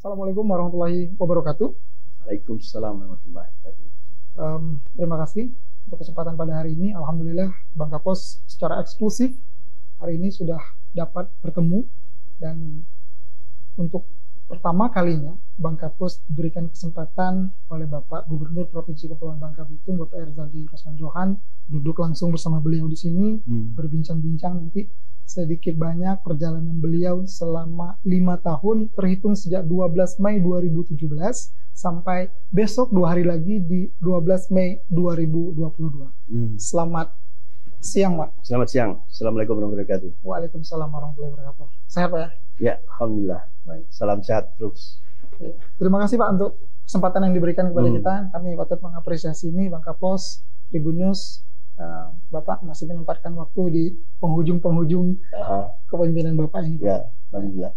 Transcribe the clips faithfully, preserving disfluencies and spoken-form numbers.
Assalamualaikum warahmatullahi wabarakatuh. Waalaikumsalam warahmatullahi wabarakatuh. Um, terima kasih untuk kesempatan pada hari ini. Alhamdulillah Bangka Pos secara eksklusif hari ini sudah dapat bertemu, dan untuk pertama kalinya Bangka Pos diberikan kesempatan oleh Bapak Gubernur Provinsi Kepulauan Bangka Belitung, Bapak Erzaldi Rosman Johan, duduk langsung bersama beliau di sini, hmm. berbincang-bincang nanti sedikit banyak perjalanan beliau selama lima tahun terhitung sejak dua belas Mei dua ribu tujuh belas sampai besok dua hari lagi di dua belas Mei dua ribu dua puluh dua. Hmm. Selamat siang, Pak. Selamat siang. Assalamualaikum warahmatullahi wabarakatuh. Waalaikumsalam warahmatullahi wabarakatuh. Sehat, Pak? Ya, alhamdulillah. Baik. Salam sehat terus. Terima kasih, Pak, untuk kesempatan yang diberikan kepada hmm. kita. Kami patut mengapresiasi ini, Bangka Pos, Tribunnews. Uh, Bapak masih menempatkan waktu di penghujung-penghujung uh, kepemimpinan Bapak ini. Ya, alhamdulillah.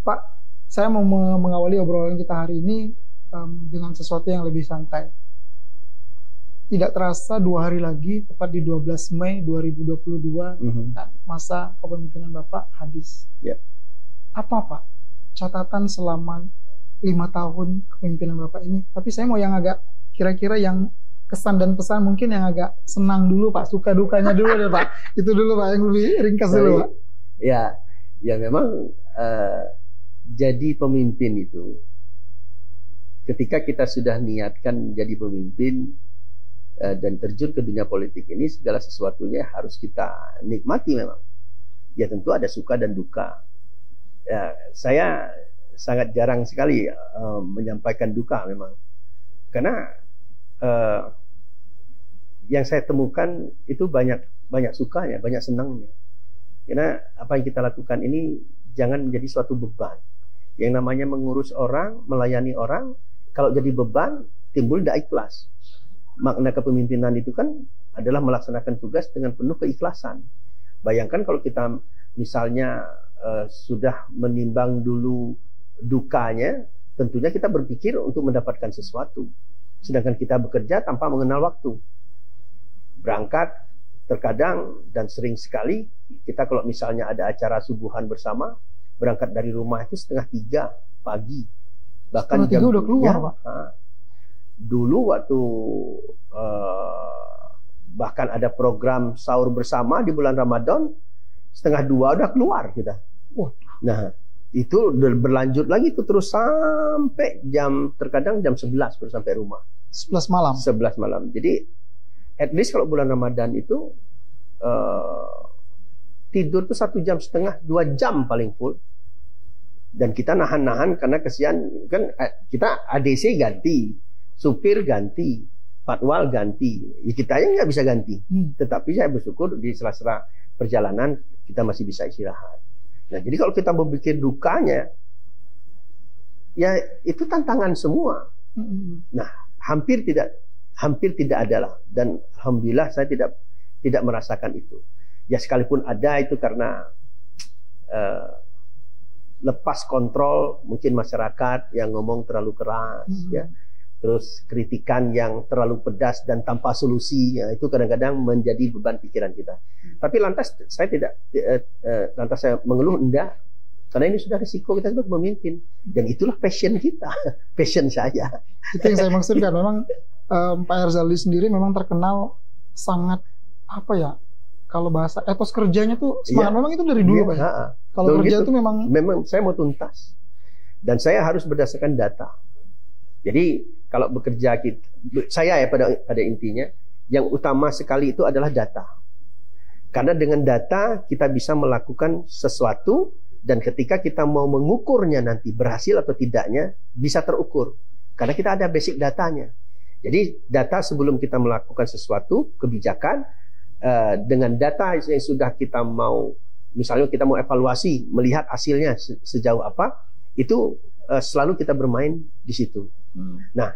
Pak, saya mau mengawali obrolan kita hari ini um, dengan sesuatu yang lebih santai. Tidak terasa dua hari lagi, tepat di dua belas Mei dua ribu dua puluh dua, mm-hmm. masa kepemimpinan Bapak habis. Yeah. Apa, Pak, catatan selama lima tahun kepemimpinan Bapak ini? Tapi saya mau yang agak kira-kira yang kesan dan pesan, mungkin yang agak senang dulu, Pak, suka dukanya dulu deh, Pak. Itu dulu, Pak, yang lebih ringkas dulu, Pak. Ya, ya memang uh, jadi pemimpin itu ketika kita sudah niatkan jadi pemimpin uh, dan terjun ke dunia politik ini, segala sesuatunya harus kita nikmati memang. Ya tentu ada suka dan duka. Ya, saya sangat jarang sekali uh, menyampaikan duka memang, karena Uh, yang saya temukan itu banyak banyak sukanya, banyak senangnya. Karena apa yang kita lakukan ini jangan menjadi suatu beban. Yang namanya mengurus orang, melayani orang, kalau jadi beban timbul tidak ikhlas. Makna kepemimpinan itu kan adalah melaksanakan tugas dengan penuh keikhlasan. Bayangkan kalau kita misalnya uh, sudah menimbang dulu dukanya, tentunya kita berpikir untuk mendapatkan sesuatu. Sedangkan kita bekerja tanpa mengenal waktu. Berangkat terkadang dan sering sekali kita kalau misalnya ada acara subuhan bersama, berangkat dari rumah itu setengah tiga pagi. Bahkan setengah jam tiga udah keluar, Pak. Nah, dulu waktu eh, bahkan ada program sahur bersama di bulan Ramadan, setengah dua udah keluar kita. Nah, itu berlanjut lagi itu terus sampai jam, terkadang jam sebelas baru sampai rumah. sebelas malam. sebelas malam. Jadi at least kalau bulan Ramadan itu uh, tidur tuh satu jam setengah, dua jam paling full. Dan kita nahan-nahan karena kesian kan, kita A D C ganti, supir ganti, patwal ganti. Ya, kita yang nggak bisa ganti. Hmm. Tetapi saya bersyukur di sela-sela perjalanan kita masih bisa istirahat. Nah, jadi kalau kita berpikir dukanya, ya itu tantangan semua. Nah, hampir tidak, hampir tidak adalah. Dan alhamdulillah saya tidak, tidak merasakan itu. Ya sekalipun ada itu karena uh, lepas kontrol, mungkin masyarakat yang ngomong terlalu keras, hmm. ya. Terus kritikan yang terlalu pedas dan tanpa solusi, ya, itu kadang-kadang menjadi beban pikiran kita. Hmm. Tapi lantas saya tidak, eh, eh, lantas saya mengeluh, enggak. Karena ini sudah risiko kita untuk memimpin. Dan itulah passion kita, passion saya. Itu yang saya maksudkan. Memang eh, Pak Erzaldi sendiri memang terkenal sangat, apa ya, kalau bahasa etos kerjanya tuh, semangat ya, memang itu dari dulu, ya, Pak. Ya? Kalau Lalu kerja gitu, itu memang... Memang saya mau tuntas. Dan saya harus berdasarkan data. Jadi kalau bekerja kita, saya ya pada pada intinya yang utama sekali itu adalah data. Karena dengan data kita bisa melakukan sesuatu, dan ketika kita mau mengukurnya nanti berhasil atau tidaknya bisa terukur. Karena kita ada basic datanya. Jadi data sebelum kita melakukan sesuatu kebijakan, eh, dengan data yang sudah kita mau, misalnya kita mau evaluasi melihat hasilnya sejauh apa, itu eh, selalu kita bermain di situ. Hmm. Nah,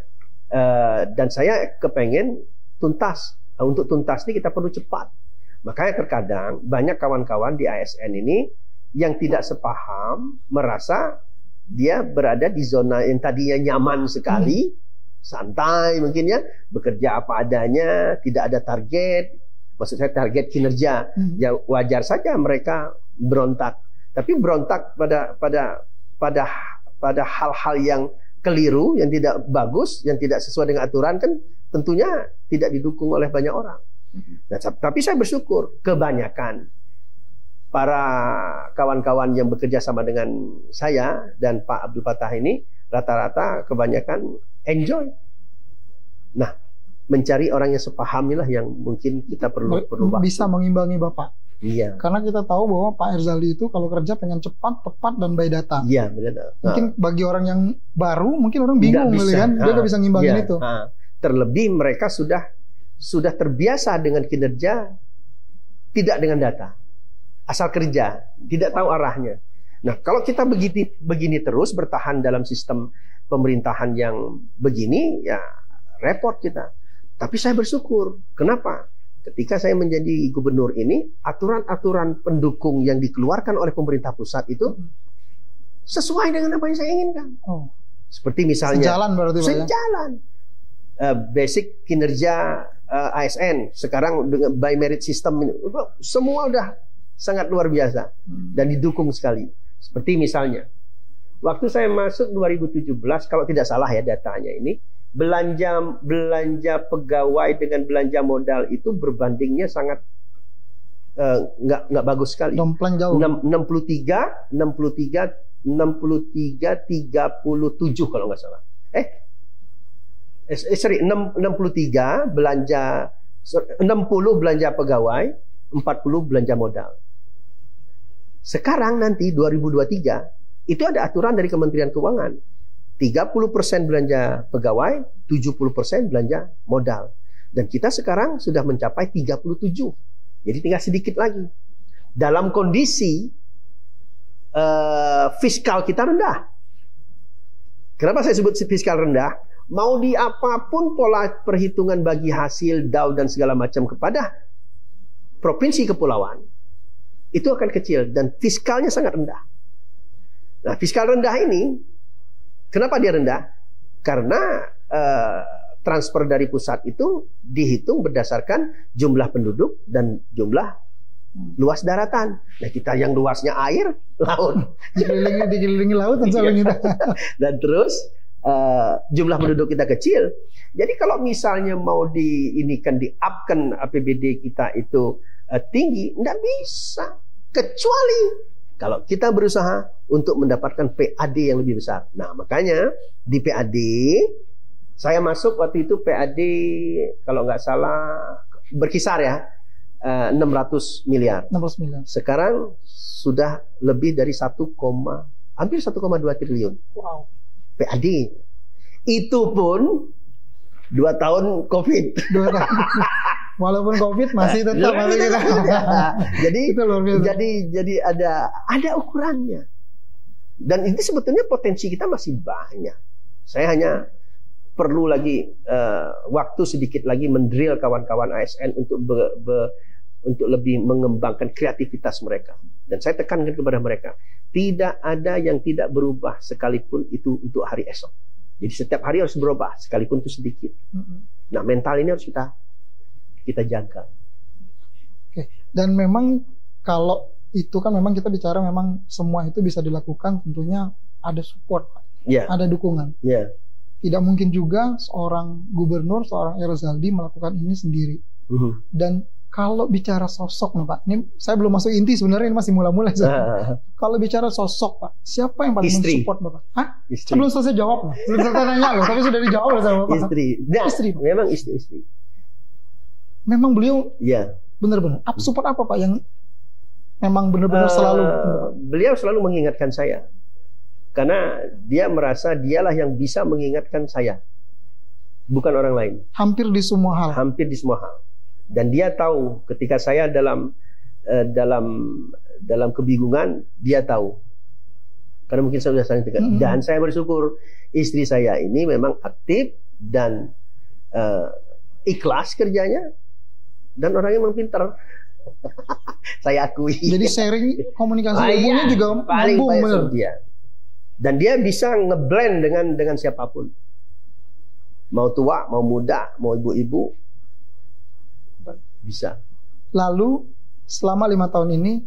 uh, dan saya kepengen tuntas. Nah, untuk tuntas ini kita perlu cepat. Makanya terkadang banyak kawan-kawan di A S N ini yang tidak sepaham, merasa dia berada di zona yang tadinya nyaman sekali, hmm. santai mungkin ya, bekerja apa adanya, tidak ada target. Maksud saya target kinerja. Hmm. Ya wajar saja mereka berontak. Tapi berontak pada pada pada pada hal-hal yang keliru, yang tidak bagus, yang tidak sesuai dengan aturan, kan tentunya tidak didukung oleh banyak orang. Nah, tapi saya bersyukur kebanyakan para kawan-kawan yang bekerja sama dengan saya dan Pak Abdul Patah ini rata-rata kebanyakan enjoy. Nah, mencari orang yang sepaham inilah yang mungkin kita perlu perlu waktu. Bisa mengimbangi Bapak. Iya. Karena kita tahu bahwa Pak Erzaldi itu kalau kerja pengen cepat, tepat, dan by data. Iya, benar. Mungkin nah. bagi orang yang baru, mungkin orang bingung, kan? Dia nggak bisa ngimbangin ya. itu. Ha. Terlebih mereka sudah sudah terbiasa dengan kinerja, tidak dengan data, asal kerja, tidak tahu arahnya. Nah, kalau kita begini begini terus bertahan dalam sistem pemerintahan yang begini, ya repot kita. Tapi saya bersyukur. Kenapa? Ketika saya menjadi gubernur ini, aturan-aturan pendukung yang dikeluarkan oleh pemerintah pusat itu sesuai dengan apa yang saya inginkan. Oh. Seperti misalnya sejalan berarti sejalan. Uh, basic kinerja uh, A S N sekarang dengan by merit system, semua udah sangat luar biasa dan didukung sekali. Seperti misalnya waktu saya masuk dua ribu tujuh belas, kalau tidak salah ya datanya ini, belanja belanja pegawai dengan belanja modal itu berbandingnya sangat uh, nggak nggak bagus sekali. Dompleng jauh. enam puluh tiga enam puluh tiga enam puluh tiga tiga puluh tujuh kalau nggak salah. Eh, eh sorry, enam puluh tiga belanja, enam puluh belanja pegawai, empat puluh belanja modal. Sekarang nanti dua ribu dua puluh tiga itu ada aturan dari Kementerian Keuangan. tiga puluh persen belanja pegawai, tujuh puluh persen belanja modal. Dan kita sekarang sudah mencapai tiga puluh tujuh. Jadi tinggal sedikit lagi. Dalam kondisi uh, fiskal kita rendah. Kenapa saya sebut fiskal rendah? Mau di apapun pola perhitungan bagi hasil D A O dan segala macam kepada provinsi kepulauan, itu akan kecil dan fiskalnya sangat rendah. Nah, fiskal rendah ini kenapa dia rendah? Karena eh, transfer dari pusat itu dihitung berdasarkan jumlah penduduk dan jumlah luas daratan. Nah, kita yang luasnya air, laut. Dikelilingi, dikelilingi laut dan saling kita. Dan terus eh, jumlah penduduk kita kecil. Jadi kalau misalnya mau di ini kan di-upkan A P B D kita itu eh, tinggi, nggak bisa kecuali kalau kita berusaha untuk mendapatkan P A D yang lebih besar. Nah, makanya di P A D, saya masuk waktu itu P A D, kalau nggak salah, berkisar ya, enam ratus miliar. enam ratus miliar. Sekarang sudah lebih dari satu, hampir satu koma dua triliun. Wow. P A D. Itu pun dua tahun COVID. dua tahun. Walaupun COVID masih tetap masih kita. Jadi jadi jadi ada ada ukurannya. Dan ini sebetulnya potensi kita masih banyak. Saya hanya perlu lagi uh, waktu sedikit lagi mendrill kawan-kawan A S N untuk be, be, untuk lebih mengembangkan kreativitas mereka. Dan saya tekankan kepada mereka, tidak ada yang tidak berubah sekalipun itu untuk hari esok. Jadi setiap hari harus berubah sekalipun itu sedikit. Nah, mental ini harus kita kita jaga. Oke. Dan memang kalau itu kan memang kita bicara memang semua itu bisa dilakukan tentunya ada support, yeah. ada dukungan. Yeah. Tidak mungkin juga seorang gubernur, seorang Erzaldi melakukan ini sendiri. Uh-huh. Dan kalau bicara sosok, nih, Pak, ini saya belum masuk inti sebenarnya, ini masih mula-mula. Uh-huh. Kalau bicara sosok, Pak, siapa yang paling mensupport Bapak? Hah? Istri. Belum selesai jawab, belum selesai nanya loh, tapi sudah dijawab loh sama Bapak. Istri, nah, istri Pak. Memang istri-istri. Memang beliau ya. benar-benar support apa Pak yang memang benar-benar uh, selalu beliau selalu mengingatkan saya karena dia merasa dialah yang bisa mengingatkan saya, bukan orang lain. Hampir di semua hal. Hampir di semua hal. Dan dia tahu ketika saya dalam dalam dalam kebingungan, dia tahu. Karena mungkin saya sudah sangat dekat. Mm-hmm. Dan saya bersyukur istri saya ini memang aktif dan uh, ikhlas kerjanya. Dan orangnya memang pintar. Saya akui. Jadi sharing komunikasi ilmunya juga paling baik dia. Dan dia bisa ngeblend dengan dengan siapapun. Mau tua, mau muda, mau ibu-ibu, bisa. Lalu selama lima tahun ini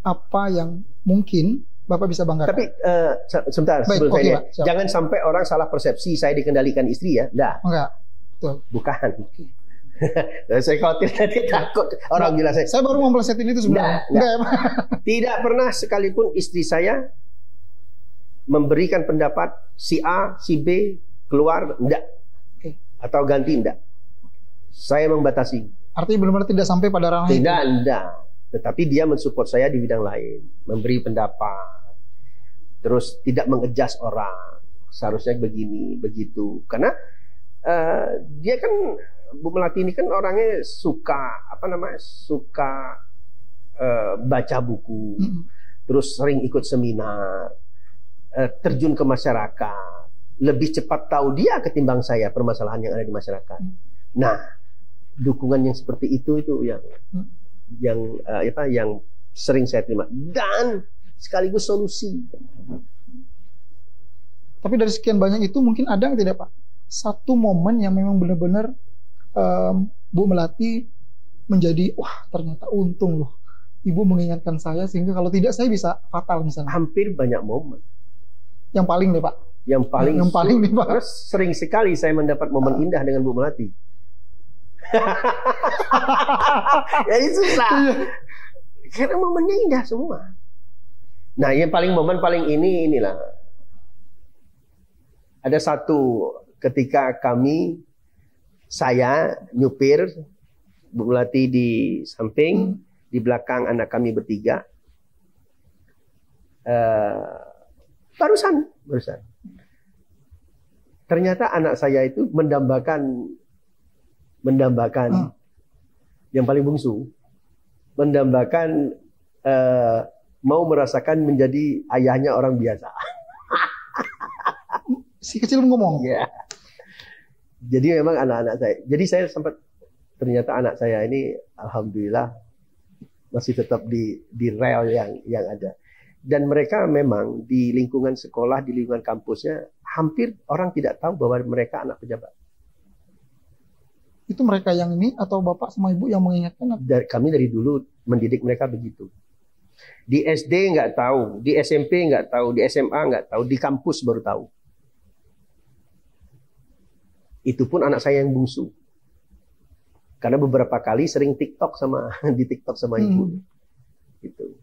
apa yang mungkin Bapak bisa bangga. Tapi uh, sebentar, baik, sebelum okay, saya Pak, jangan sampai orang salah persepsi saya dikendalikan istri ya. Nah. Enggak. Betul. Bukan. Saya khawatir tadi takut orang bilang saya. Saya baru memplesetin itu sebenarnya. Nah, enggak, nah. Tidak pernah sekalipun istri saya memberikan pendapat si A, si B keluar enggak. Okay. Atau ganti enggak. Saya membatasi. Artinya benar-benar tidak sampai pada ranah itu. Tidak, enggak. Tetapi dia mensupport saya di bidang lain, memberi pendapat, terus tidak mengejas orang, seharusnya begini, begitu. Karena uh, dia kan Bu Melati ini kan orangnya suka apa namanya, suka uh, baca buku, mm-hmm. terus sering ikut seminar, uh, terjun ke masyarakat, lebih cepat tahu dia ketimbang saya permasalahan yang ada di masyarakat. Mm-hmm. Nah, dukungan yang seperti itu itu yang mm-hmm. yang uh, apa yang sering saya terima dan sekaligus solusi. Tapi dari sekian banyak itu mungkin ada nggak tidak Pak satu momen yang memang benar-benar um, Bu Melati menjadi wah ternyata untung loh Ibu mengingatkan saya sehingga kalau tidak saya bisa fatal misalnya. Hampir banyak momen. Yang paling deh Pak. Yang paling. Yang paling deh Pak. Terus sering sekali saya mendapat momen uh. indah dengan Bu Melati. Ya itu susah. Karena momennya indah semua. Nah, yang paling momen paling ini inilah. Ada satu ketika kami saya nyupir Bu Melati di samping, hmm. di belakang anak kami bertiga. Uh, barusan, barusan. Ternyata anak saya itu mendambakan mendambakan hmm. yang paling bungsu, mendambakan uh, mau merasakan menjadi ayahnya orang biasa. Si kecil ngomong. Ya. Jadi memang anak-anak saya. Jadi saya sempat ternyata anak saya ini, alhamdulillah masih tetap di di rel yang yang ada. Dan mereka memang di lingkungan sekolah, di lingkungan kampusnya, hampir orang tidak tahu bahwa mereka anak pejabat. Itu mereka yang ini atau Bapak sama Ibu yang mengingatkan? Kami dari dulu mendidik mereka begitu. Di S D nggak tahu, di S M P nggak tahu, di S M A nggak tahu, di kampus baru tahu. Itu pun anak saya yang bungsu. Karena beberapa kali sering TikTok sama di TikTok sama Ibu. Hmm. Gitu.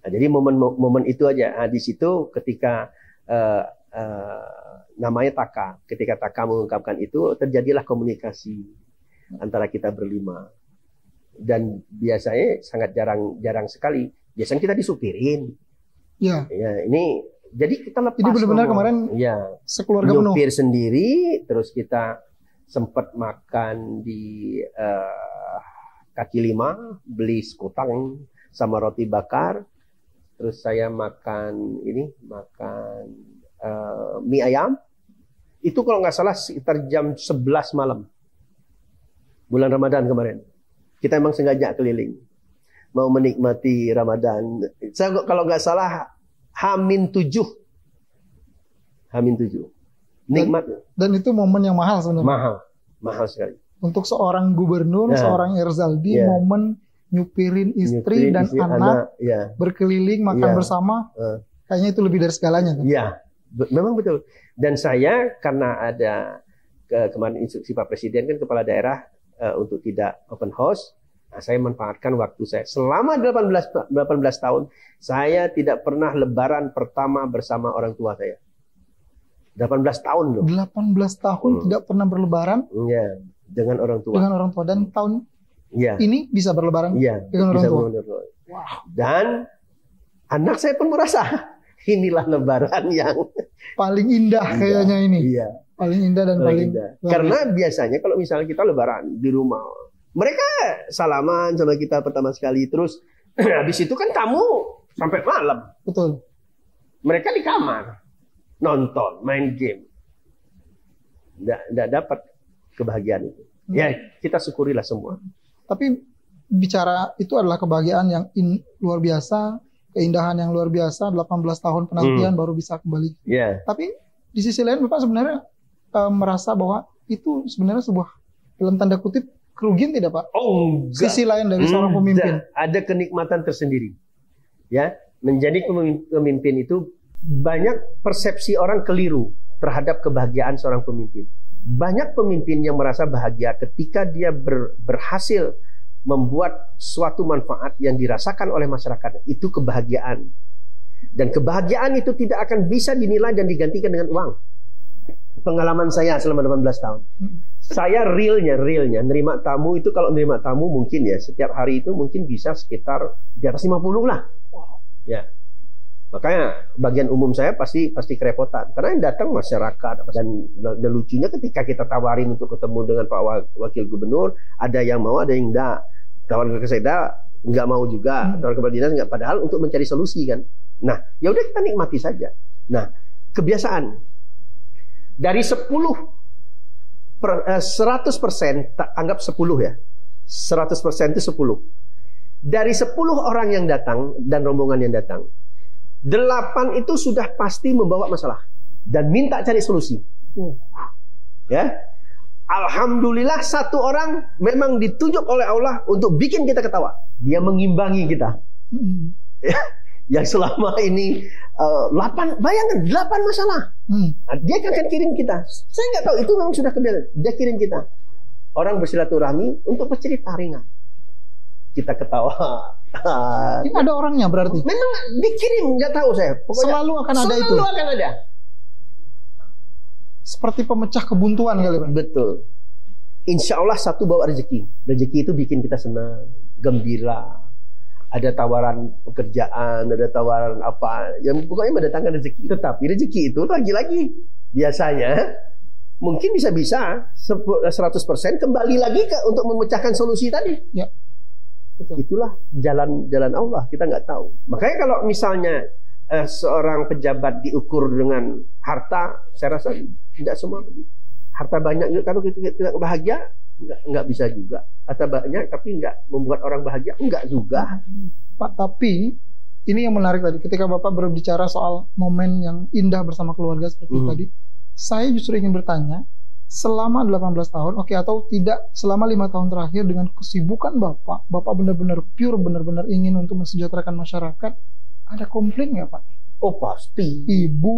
Nah, jadi momen-momen itu aja. Nah, di situ ketika uh, uh, namanya Taka, ketika Taka mengungkapkan itu terjadilah komunikasi antara kita berlima. Dan biasanya sangat jarang jarang sekali. Biasanya kita disupirin. Ya. Ya, ini jadi kita lepas. Jadi benar-benar kemarin ya, sekeluarga penuh. Nyupir sendiri, terus kita sempat makan di uh, kaki lima, beli sekotang sama roti bakar. Terus saya makan ini, makan uh, mie ayam. Itu kalau nggak salah sekitar jam sebelas malam. Bulan Ramadan kemarin, kita emang sengaja keliling mau menikmati Ramadan. Saya kalau nggak salah Hamin tujuh, Hamin tujuh, nikmat. Dan, dan itu momen yang mahal sebenarnya. Mahal, mahal sekali. Untuk seorang gubernur, nah, seorang Erzaldi, yeah. momen nyupirin istri nyupirin dan istri, anak, anak yeah. berkeliling makan yeah. bersama, uh. kayaknya itu lebih dari segalanya. Iya, yeah. memang betul. Dan saya karena ada ke, kemarin instruksi Pak Presiden kan kepala daerah. Untuk tidak open house, nah, saya manfaatkan waktu saya. Selama delapan belas tahun, saya tidak pernah lebaran pertama bersama orang tua saya. delapan belas tahun loh. delapan belas tahun hmm. tidak pernah berlebaran? Iya, dengan orang tua. Dengan orang tua. Dan tahun ya. ini bisa berlebaran ya, dengan bisa orang tua? Wow. Dan anak saya pun merasa, inilah lebaran yang paling indah kayaknya ini. Iya. Paling indah dan paling, paling indah. Karena biasanya kalau misalnya kita lebaran di rumah, mereka salaman sama kita pertama sekali, terus habis itu kan tamu sampai malam. Betul. Mereka di kamar nonton, main game. Nggak dapat kebahagiaan itu. Hmm. Ya kita syukurilah semua. Tapi bicara itu adalah kebahagiaan yang in, luar biasa, keindahan yang luar biasa. delapan belas tahun penantian hmm. baru bisa kembali. Yeah. Tapi di sisi lain Bapak sebenarnya merasa bahwa itu sebenarnya sebuah dalam tanda kutip kerugian tidak Pak? Oh, enggak. Sisi lain dari seorang pemimpin. Enggak. Ada kenikmatan tersendiri. Ya, menjadi pemimpin itu banyak persepsi orang keliru terhadap kebahagiaan seorang pemimpin. Banyak pemimpin yang merasa bahagia ketika dia ber, berhasil membuat suatu manfaat yang dirasakan oleh masyarakat. Itu kebahagiaan. Dan kebahagiaan itu tidak akan bisa dinilai dan digantikan dengan uang. Pengalaman saya selama delapan belas tahun. Saya realnya, realnya, nerima tamu itu, kalau nerima tamu mungkin ya, setiap hari itu mungkin bisa sekitar di atas lima puluh lah. Ya. Makanya bagian umum saya pasti pasti kerepotan karena yang datang masyarakat. Dan, dan lucunya ketika kita tawarin untuk ketemu dengan Pak Wakil Gubernur, ada yang mau, ada yang enggak. Kawan ke saya enggak mau juga, kawan kepala dinas enggak, padahal untuk mencari solusi kan. Nah, ya udah kita nikmati saja. Nah, kebiasaan dari sepuluh per, seratus persen, anggap sepuluh ya. seratus persen itu sepuluh. Dari sepuluh orang yang datang dan rombongan yang datang, delapan itu sudah pasti membawa masalah dan minta cari solusi. Uh. Ya, alhamdulillah satu orang memang ditunjuk oleh Allah untuk bikin kita ketawa. Dia mengimbangi kita. Hmm. Ya, yang selama ini uh, delapan, bayangkan delapan masalah. Hmm. Nah, dia akan kirim kita. Saya nggak tahu itu memang sudah kebiasaan. Dia kirim kita. Orang bersilaturahmi untuk bercerita ringan. Kita ketawa. Ini ada orangnya berarti. Memang dikirim, nggak tahu saya. Pokoknya selalu akan ada selalu itu. Selalu akan ada. Seperti pemecah kebuntuan kali Pak. Betul. Insya Allah satu bawa rezeki. Rezeki itu bikin kita senang, gembira. Ada tawaran pekerjaan, ada tawaran apa. Yang pokoknya mendatangkan rezeki. Tetapi rezeki itu lagi-lagi biasanya mungkin bisa-bisa seratus persen kembali lagi ke untuk memecahkan solusi tadi. Ya. Itulah jalan-jalan Allah, kita nggak tahu. Makanya kalau misalnya eh, seorang pejabat diukur dengan harta, saya rasa tidak semua begitu. Harta banyak juga, kalau kita tidak bahagia, nggak, nggak bisa juga. Harta banyak tapi nggak membuat orang bahagia, nggak juga. Pak, tapi ini yang menarik tadi, ketika Bapak berbicara soal momen yang indah bersama keluarga seperti hmm. tadi, saya justru ingin bertanya, selama delapan belas tahun, oke okay, atau tidak selama lima tahun terakhir dengan kesibukan Bapak, Bapak benar-benar pure, benar-benar ingin untuk mensejahterakan masyarakat, ada komplain nggak Pak? Oh pasti. Ibu.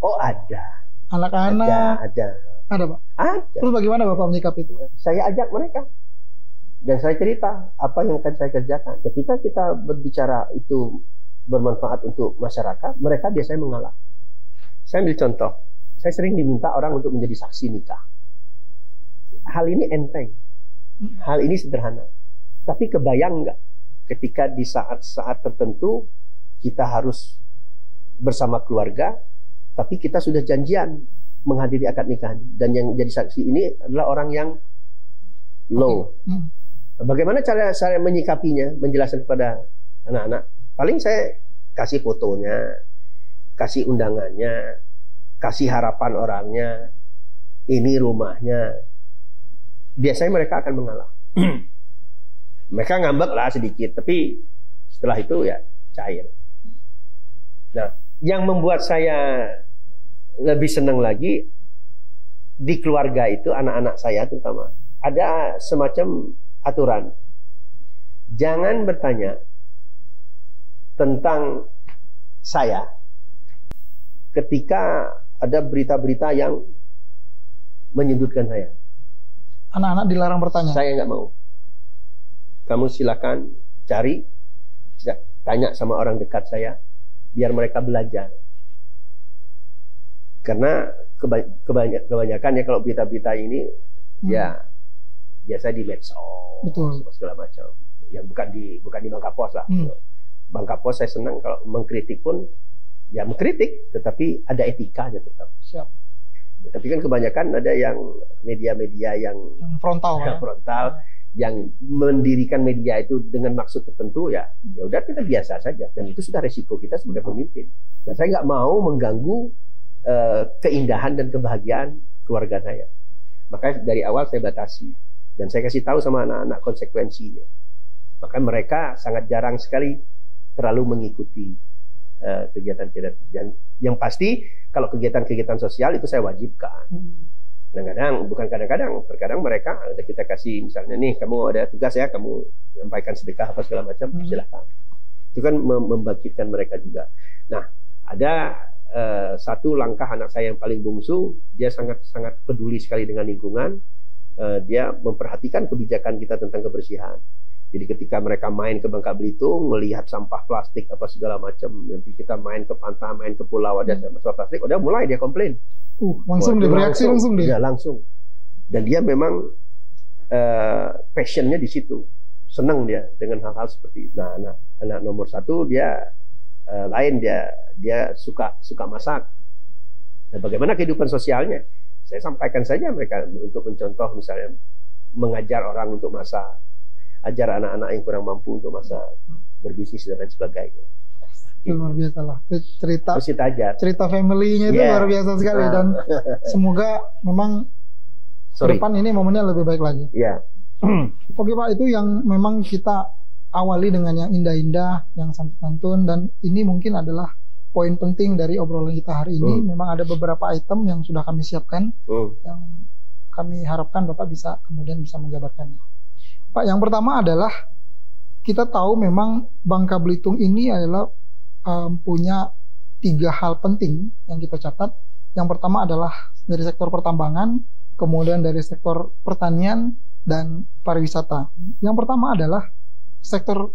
Oh ada. Anak-anak. Ada, ada. Ada Pak? Ada. Terus bagaimana Bapak menyikapi itu? Saya ajak mereka. Dan saya cerita apa yang akan saya kerjakan. Ketika kita berbicara itu bermanfaat untuk masyarakat, mereka biasanya mengalah. Saya ambil contoh. Saya sering diminta orang untuk menjadi saksi nikah. Hal ini enteng. Hal ini sederhana. Tapi kebayang nggak ketika di saat-saat tertentu kita harus bersama keluarga, tapi kita sudah janjian menghadiri akad nikah. Dan yang jadi saksi ini adalah orang yang low. Bagaimana cara saya menyikapinya, menjelaskan kepada anak-anak? Paling saya kasih fotonya, kasih undangannya, kasih harapan orangnya, ini rumahnya. Biasanya mereka akan mengalah. Mereka ngambek lah sedikit, tapi setelah itu ya cair. Nah, yang membuat saya lebih senang lagi di keluarga itu, anak-anak saya terutama, ada semacam aturan. Jangan bertanya tentang saya ketika ada berita-berita yang menyudutkan saya. Anak-anak dilarang bertanya. Saya nggak mau. Kamu silakan cari, tanya sama orang dekat saya, biar mereka belajar. Karena kebanyakan, kebanyakan ya kalau berita-berita ini, hmm. ya biasa di medsos, betul, segala macam. Ya bukan di bukan di Bangka Pos lah. Hmm. Bangka Pos saya senang kalau mengkritik pun. Ya mengkritik, tetapi ada etikanya tetap. Siap. Ya, tapi kan kebanyakan ada yang media-media yang, yang frontal, yang, ya? frontal yang mendirikan media itu dengan maksud tertentu ya. Ya udah kita biasa saja. Dan itu sudah resiko kita sebagai pemimpin. Dan saya nggak mau mengganggu uh, keindahan dan kebahagiaan keluarga saya. Makanya dari awal saya batasi dan saya kasih tahu sama anak-anak konsekuensinya. Maka mereka sangat jarang sekali terlalu mengikuti kegiatan-kegiatan. Yang pasti kalau kegiatan-kegiatan sosial itu saya wajibkan. Kadang-kadang, bukan kadang-kadang, terkadang mereka ada kita kasih misalnya nih kamu ada tugas ya, kamu sampaikan sedekah apa segala macam, silahkan. itu kan membangkitkan mereka juga. Nah, ada eh, satu langkah anak saya yang paling bungsu, dia sangat-sangat peduli sekali dengan lingkungan, eh, dia memperhatikan kebijakan kita tentang kebersihan. Jadi ketika mereka main ke Bangka Belitung, melihat sampah plastik apa segala macam, nanti kita main ke pantai, main ke pulau ada sampah plastik, udah mulai dia komplain. Uh, langsung dia bereaksi langsung dia. Ya, langsung. Dan dia memang uh, passionnya di situ, senang dia dengan hal-hal seperti itu. Nah, anak, anak nomor satu dia uh, lain dia dia suka suka masak. Nah, bagaimana kehidupan sosialnya? Saya sampaikan saja mereka untuk mencontoh, misalnya mengajar orang untuk masak. Ajar anak-anak yang kurang mampu untuk masa berbisnis dan lain sebagainya. Luar biasa lah cerita cerita family-nya itu, yeah. Luar biasa sekali, dan semoga memang ke depan ini momennya lebih baik lagi. Yeah. Oke Pak, itu yang memang kita awali dengan yang indah-indah, yang santun-santun, dan ini mungkin adalah poin penting dari obrolan kita hari ini. Mm. Memang ada beberapa item yang sudah kami siapkan, mm. yang kami harapkan Bapak bisa kemudian bisa menggambarkannya. Pak, yang pertama adalah kita tahu memang Bangka Belitung ini adalah um, punya tiga hal penting yang kita catat. Yang pertama adalah dari sektor pertambangan, kemudian dari sektor pertanian dan pariwisata. Yang pertama adalah sektor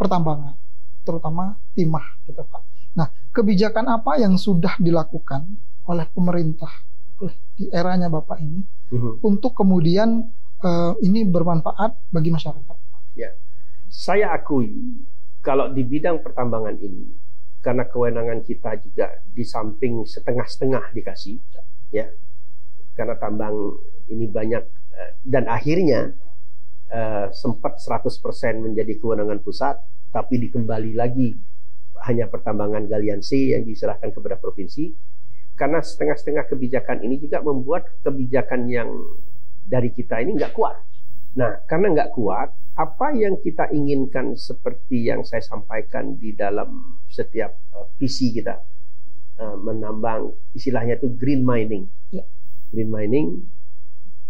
pertambangan, terutama timah gitu Pak. Nah, kebijakan apa yang sudah dilakukan oleh pemerintah oleh di eranya Bapak ini uh-huh. untuk kemudian Uh, ini bermanfaat bagi masyarakat? Ya, saya akui kalau di bidang pertambangan ini, karena kewenangan kita juga di samping setengah-setengah dikasih, ya, karena tambang ini banyak uh, dan akhirnya uh, sempat seratus persen menjadi kewenangan pusat, tapi dikembali lagi hanya pertambangan galian C yang diserahkan kepada provinsi, karena setengah-setengah kebijakan ini juga membuat kebijakan yang dari kita ini nggak kuat. Nah, karena nggak kuat, apa yang kita inginkan seperti yang saya sampaikan di dalam setiap uh, visi kita, uh, menambang, istilahnya itu green mining, yeah. green mining,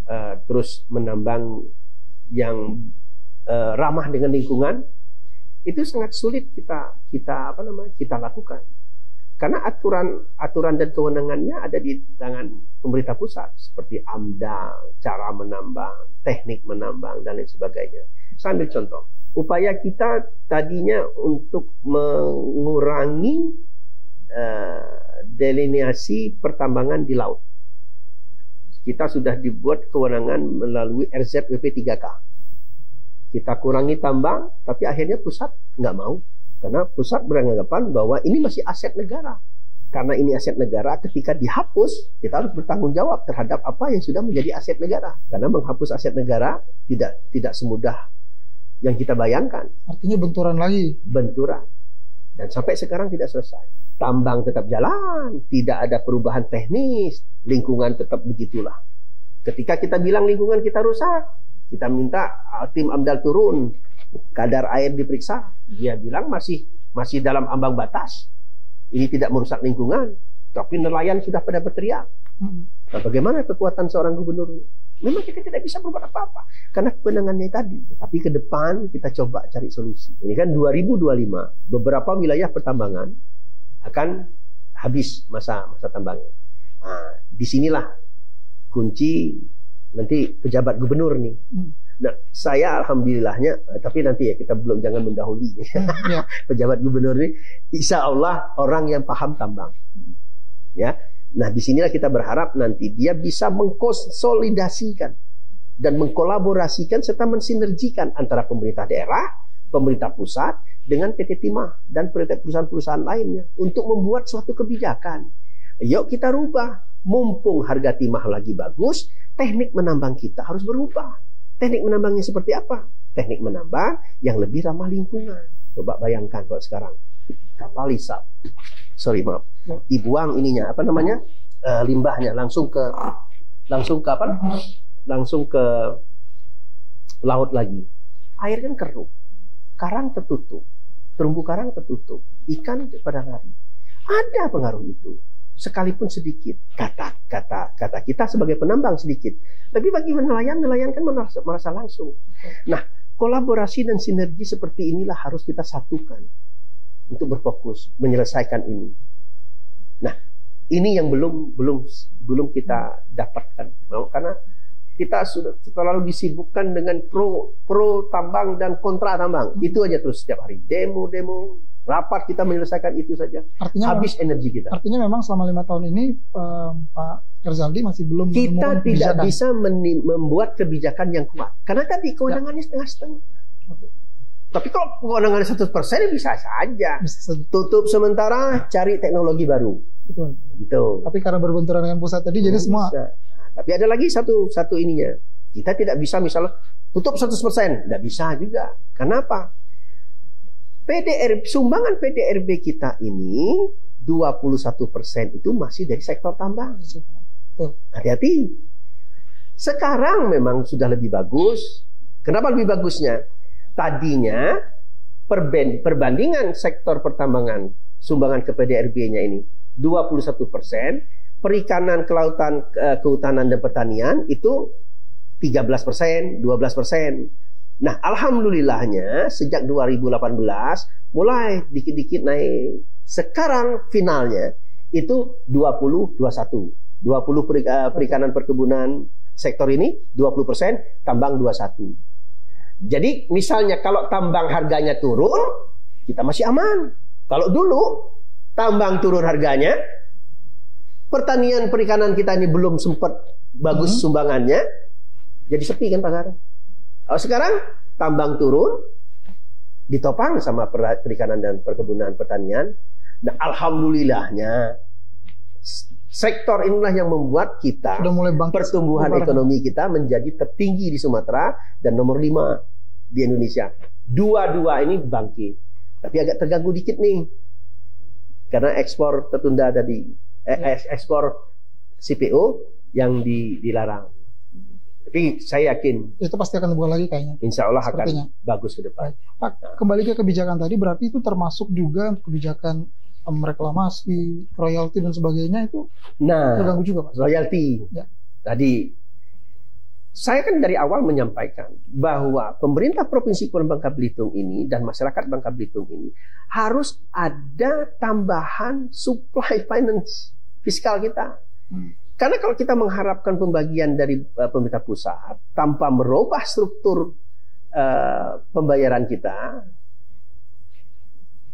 uh, terus menambang yang uh, ramah dengan lingkungan, itu sangat sulit kita kita apa namanya kita lakukan. Karena aturan-aturan dan kewenangannya ada di tangan pemerintah pusat, seperti AMDA, cara menambang, teknik menambang, dan lain sebagainya. Saya ambil contoh, upaya kita tadinya untuk mengurangi uh, delineasi pertambangan di laut. Kita sudah dibuat kewenangan melalui R Z W P tiga K. Kita kurangi tambang, tapi akhirnya pusat nggak mau. Karena pusat beranggapan bahwa ini masih aset negara. Karena ini aset negara, ketika dihapus, kita harus bertanggung jawab terhadap apa yang sudah menjadi aset negara. Karena menghapus aset negara tidak tidak semudah yang kita bayangkan. Artinya benturan lagi. Benturan. Dan sampai sekarang tidak selesai. Tambang tetap jalan, tidak ada perubahan teknis, lingkungan tetap begitulah. Ketika kita bilang lingkungan kita rusak, kita minta tim AMDAL turun, kadar air diperiksa, dia bilang masih masih dalam ambang batas, ini tidak merusak lingkungan, tapi nelayan sudah pada berteriak. Nah, bagaimana kekuatan seorang gubernur? Memang kita tidak bisa berbuat apa-apa karena kewenangannya tadi, tapi ke depan kita coba cari solusi. Ini kan dua ribu dua puluh lima, beberapa wilayah pertambangan akan habis masa masa tambangnya. Nah, disinilah kunci nanti pejabat gubernur nih. Nah, saya alhamdulillahnya, tapi nanti ya kita belum, jangan mendahului ya. Pejabat gubernur ini, insya Allah orang yang paham tambang, ya. Nah, disinilah kita berharap nanti dia bisa mengkonsolidasikan dan mengkolaborasikan serta mensinergikan antara pemerintah daerah, pemerintah pusat dengan P T Timah dan perusahaan-perusahaan lainnya untuk membuat suatu kebijakan. Yuk kita rubah, mumpung harga timah lagi bagus, teknik menambang kita harus berubah. Teknik menambangnya seperti apa? Teknik menambang yang lebih ramah lingkungan. Coba bayangkan kalau sekarang kapal isap, sorry maaf, dibuang ininya apa namanya uh, limbahnya langsung ke langsung ke apa? Langsung ke laut lagi. Air kan keruh, karang tertutup, terumbu karang tertutup, ikan pada lari. Ada pengaruh itu. Sekalipun sedikit, kata kata kata kita sebagai penambang sedikit, tapi bagi nelayan nelayan kan merasa, merasa langsung. Nah, Kolaborasi dan sinergi seperti inilah harus kita satukan untuk berfokus menyelesaikan ini. Nah, ini yang belum belum belum kita dapatkan, karena kita sudah terlalu disibukkan dengan pro pro tambang dan kontra tambang. Itu aja terus setiap hari demo-demo, rapat kita menyelesaikan itu saja. Artinya habis memang, energi kita. Artinya memang selama lima tahun ini eh, Pak Erzaldi masih belum kita tidak kebijakan. bisa membuat kebijakan yang kuat. Karena tadi kewenangannya setengah-setengah. Okay. Tapi kalau kewenangannya seratus persen bisa saja. Bisa. Tutup sementara, cari teknologi baru. Betul. Gitu. Tapi karena berbenturan dengan pusat tadi, hmm, jadi semua. Bisa. Tapi ada lagi satu satu ininya. Kita tidak bisa misalnya tutup seratus persen, tidak bisa juga. Kenapa? P D R B, sumbangan P D R B kita ini dua puluh satu persen itu masih dari sektor tambang. Hati-hati. Sekarang memang sudah lebih bagus. Kenapa lebih bagusnya? Tadinya perbandingan sektor pertambangan sumbangan ke P D R B-nya ini dua puluh satu persen, perikanan, kelautan, kehutanan dan pertanian itu tiga belas persen, dua belas persen. Nah, alhamdulillahnya sejak dua ribu delapan belas mulai dikit-dikit naik. Sekarang finalnya itu dua puluh dua puluh satu. dua puluh peri, uh, perikanan perkebunan sektor ini dua puluh persen, tambang dua puluh satu. Jadi misalnya kalau tambang harganya turun, kita masih aman. Kalau dulu tambang turun harganya, pertanian perikanan kita ini belum sempat bagus hmm. sumbangannya, jadi sepi kan pasaran. Oh, sekarang tambang turun ditopang sama perikanan dan perkebunan pertanian. Nah, alhamdulillahnya sektor inilah yang membuat kita sudah mulai bangkit, pertumbuhan bangkit. ekonomi kita menjadi tertinggi di Sumatera dan nomor lima di Indonesia. Dua-dua ini bangkit, tapi agak terganggu dikit nih karena ekspor tertunda tadi, eh, ekspor C P O yang di, dilarang. Tapi saya yakin itu pasti akan dibuka lagi kayaknya. Insya Allah Sepertinya. akan bagus ke depan. Pak, kembali ke kebijakan tadi, berarti itu termasuk juga kebijakan um, reklamasi, royalti dan sebagainya itu nah, terganggu juga Pak? Royalti ya. Tadi saya kan dari awal menyampaikan bahwa pemerintah Provinsi Bangka Belitung ini dan masyarakat Bangka Belitung ini harus ada tambahan supply finance fiskal kita. Hmm. Karena kalau kita mengharapkan pembagian dari uh, pemerintah pusat tanpa merubah struktur uh, pembayaran kita,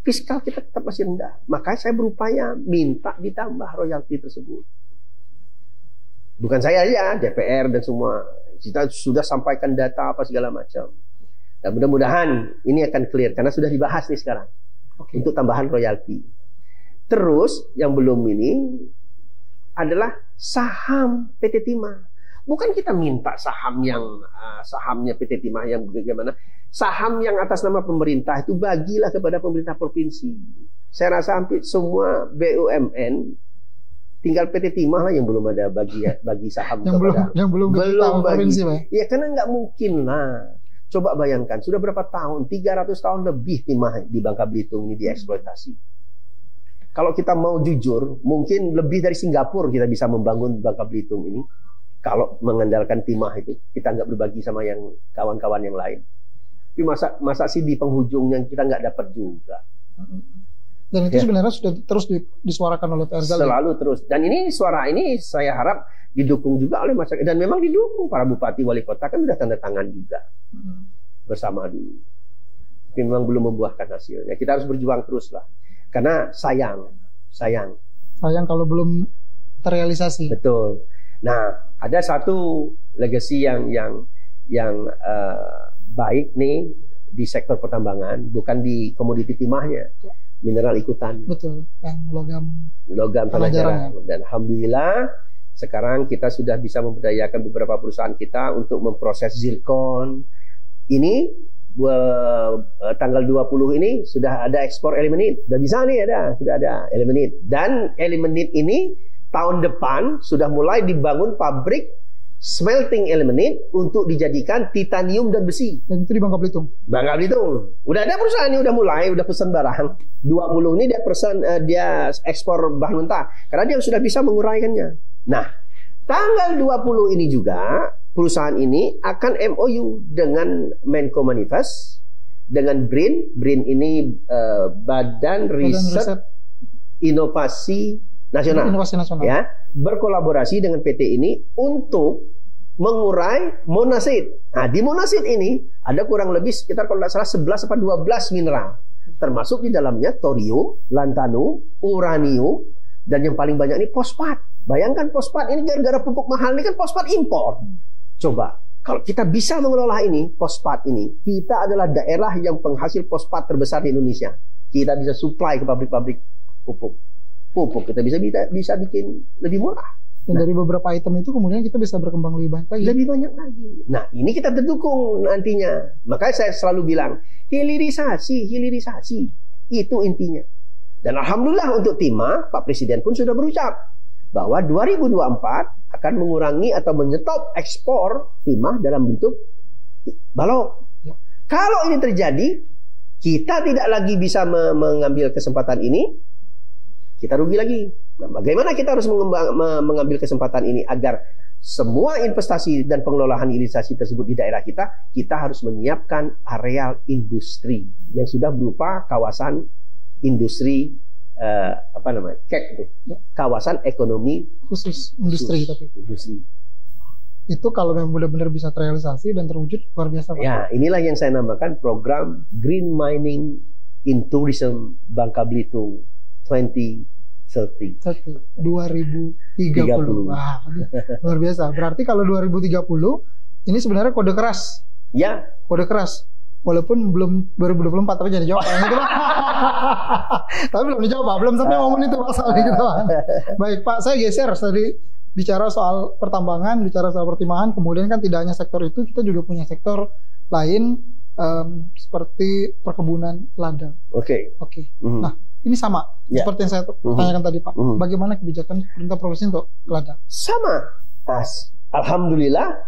fiskal kita tetap masih rendah. Makanya saya berupaya minta ditambah royalti tersebut. Bukan saya aja, D P R dan semua. Kita sudah sampaikan data apa segala macam. Dan mudah-mudahan ini akan clear karena sudah dibahas nih sekarang. Okay. Untuk tambahan royalti. Terus yang belum ini adalah saham P T Timah. Bukan kita minta saham yang uh, sahamnya P T Timah yang bagaimana. Saham yang atas nama pemerintah itu bagilah kepada pemerintah provinsi. Saya rasa hampir semua B U M N, tinggal P T Timah lah yang belum ada bagi bagi saham yang kepada. Belum, yang belum belum provinsi, Pak. Ya karena nggak mungkin lah. Coba bayangkan, sudah berapa tahun? tiga ratus tahun lebih Timah di Bangka Belitung ini dieksploitasi. Kalau kita mau jujur, mungkin lebih dari Singapura kita bisa membangun Bangka Belitung ini. Kalau mengandalkan timah itu, kita nggak berbagi sama yang kawan-kawan yang lain. Tapi masa masa sih di penghujung yang kita nggak dapat juga. Dan itu ya. Sebenarnya sudah terus disuarakan oleh P R Z. Selalu terus. Dan ini suara ini saya harap didukung juga oleh masyarakat. Dan memang didukung para bupati, wali kota kan sudah tanda tangan juga bersama dulu. Tapi memang belum membuahkan hasilnya. Kita harus berjuang terus lah. Karena sayang, sayang. Sayang kalau belum terrealisasi. Betul. Nah, ada satu legasi yang yang yang uh, baik nih di sektor pertambangan, bukan di komoditi timahnya, mineral ikutan. Betul. Yang logam. Logam tanah jarang. Dan alhamdulillah sekarang kita sudah bisa memberdayakan beberapa perusahaan kita untuk memproses zirkon. Ini tanggal dua puluh ini sudah ada ekspor elimenit. Sudah bisa nih ada, sudah ada elimenit. Dan elimenit ini tahun depan sudah mulai dibangun pabrik smelting elimenit untuk dijadikan titanium dan besi. Dan itu di Bangka Belitung. Bangka Belitung. Udah ada perusahaan ini udah mulai, udah pesan barang. dua puluh ini dia pesan uh, dia ekspor bahan mentah karena dia sudah bisa menguraikannya. Nah, tanggal dua puluh ini juga perusahaan ini akan M O U dengan Menko Manifest, dengan BRIN. BRIN ini uh, Badan Riset, Riset Inovasi Nasional, Inovasi Nasional. Ya, berkolaborasi dengan P T ini untuk mengurai monasit. Nah, di monasit ini ada kurang lebih sekitar kalau tidak salah sebelas atau dua belas mineral, termasuk di dalamnya thorium, lanthanum, uranium, dan yang paling banyak ini fosfat. Bayangkan fosfat ini gara-gara pupuk mahal ini kan fosfat impor. Coba kalau kita bisa mengelola ini fosfat ini, kita adalah daerah yang penghasil fosfat terbesar di Indonesia. Kita bisa supply ke pabrik-pabrik pupuk. Pupuk kita bisa bisa, bisa bikin lebih murah. Dan nah, dari beberapa item itu kemudian kita bisa berkembang lebih banyak lagi. Lebih banyak lagi. Nah, ini kita terdukung nantinya. Makanya saya selalu bilang, hilirisasi, hilirisasi. Itu intinya. Dan alhamdulillah untuk Timah, Pak Presiden pun sudah berucap bahwa dua ribu dua puluh empat akan mengurangi atau menyetop ekspor timah dalam bentuk balok. Kalau ini terjadi, kita tidak lagi bisa mengambil kesempatan ini, kita rugi lagi. Nah, bagaimana kita harus mengambil kesempatan ini agar semua investasi dan pengelolaan hilirisasi tersebut di daerah kita, kita harus menyiapkan areal industri yang sudah berupa kawasan industri, eh, apa namanya, kek itu, kawasan ekonomi khusus, khusus industri, tapi industri. Itu kalau memang benar-benar bisa terrealisasi dan terwujud luar biasa. Ya, apa? Inilah yang saya namakan program Green Mining in Tourism Bangka Belitung dua ribu tiga puluh. dua ribu tiga puluh. Wah, luar biasa. Berarti kalau dua ribu tiga puluh ini sebenarnya kode keras. Ya, kode keras. Walaupun belum dua ribu dua puluh empat tapi jadi jawab gitu, Pak. Tapi belum dijawab, Pak. Belum sampai momen itu, Pak, soal gitu, Pak. Baik, Pak, saya geser tadi bicara soal pertambangan, bicara soal pertimahan, kemudian kan tidak hanya sektor itu, kita juga punya sektor lain um, seperti perkebunan ladang. Oke. Okay. Oke. Okay. Mm-hmm. Nah, ini sama yeah. seperti yang saya tanyakan mm-hmm. tadi, Pak. Mm-hmm. Bagaimana kebijakan pemerintah provinsi untuk ladang? Sama. Mas, alhamdulillah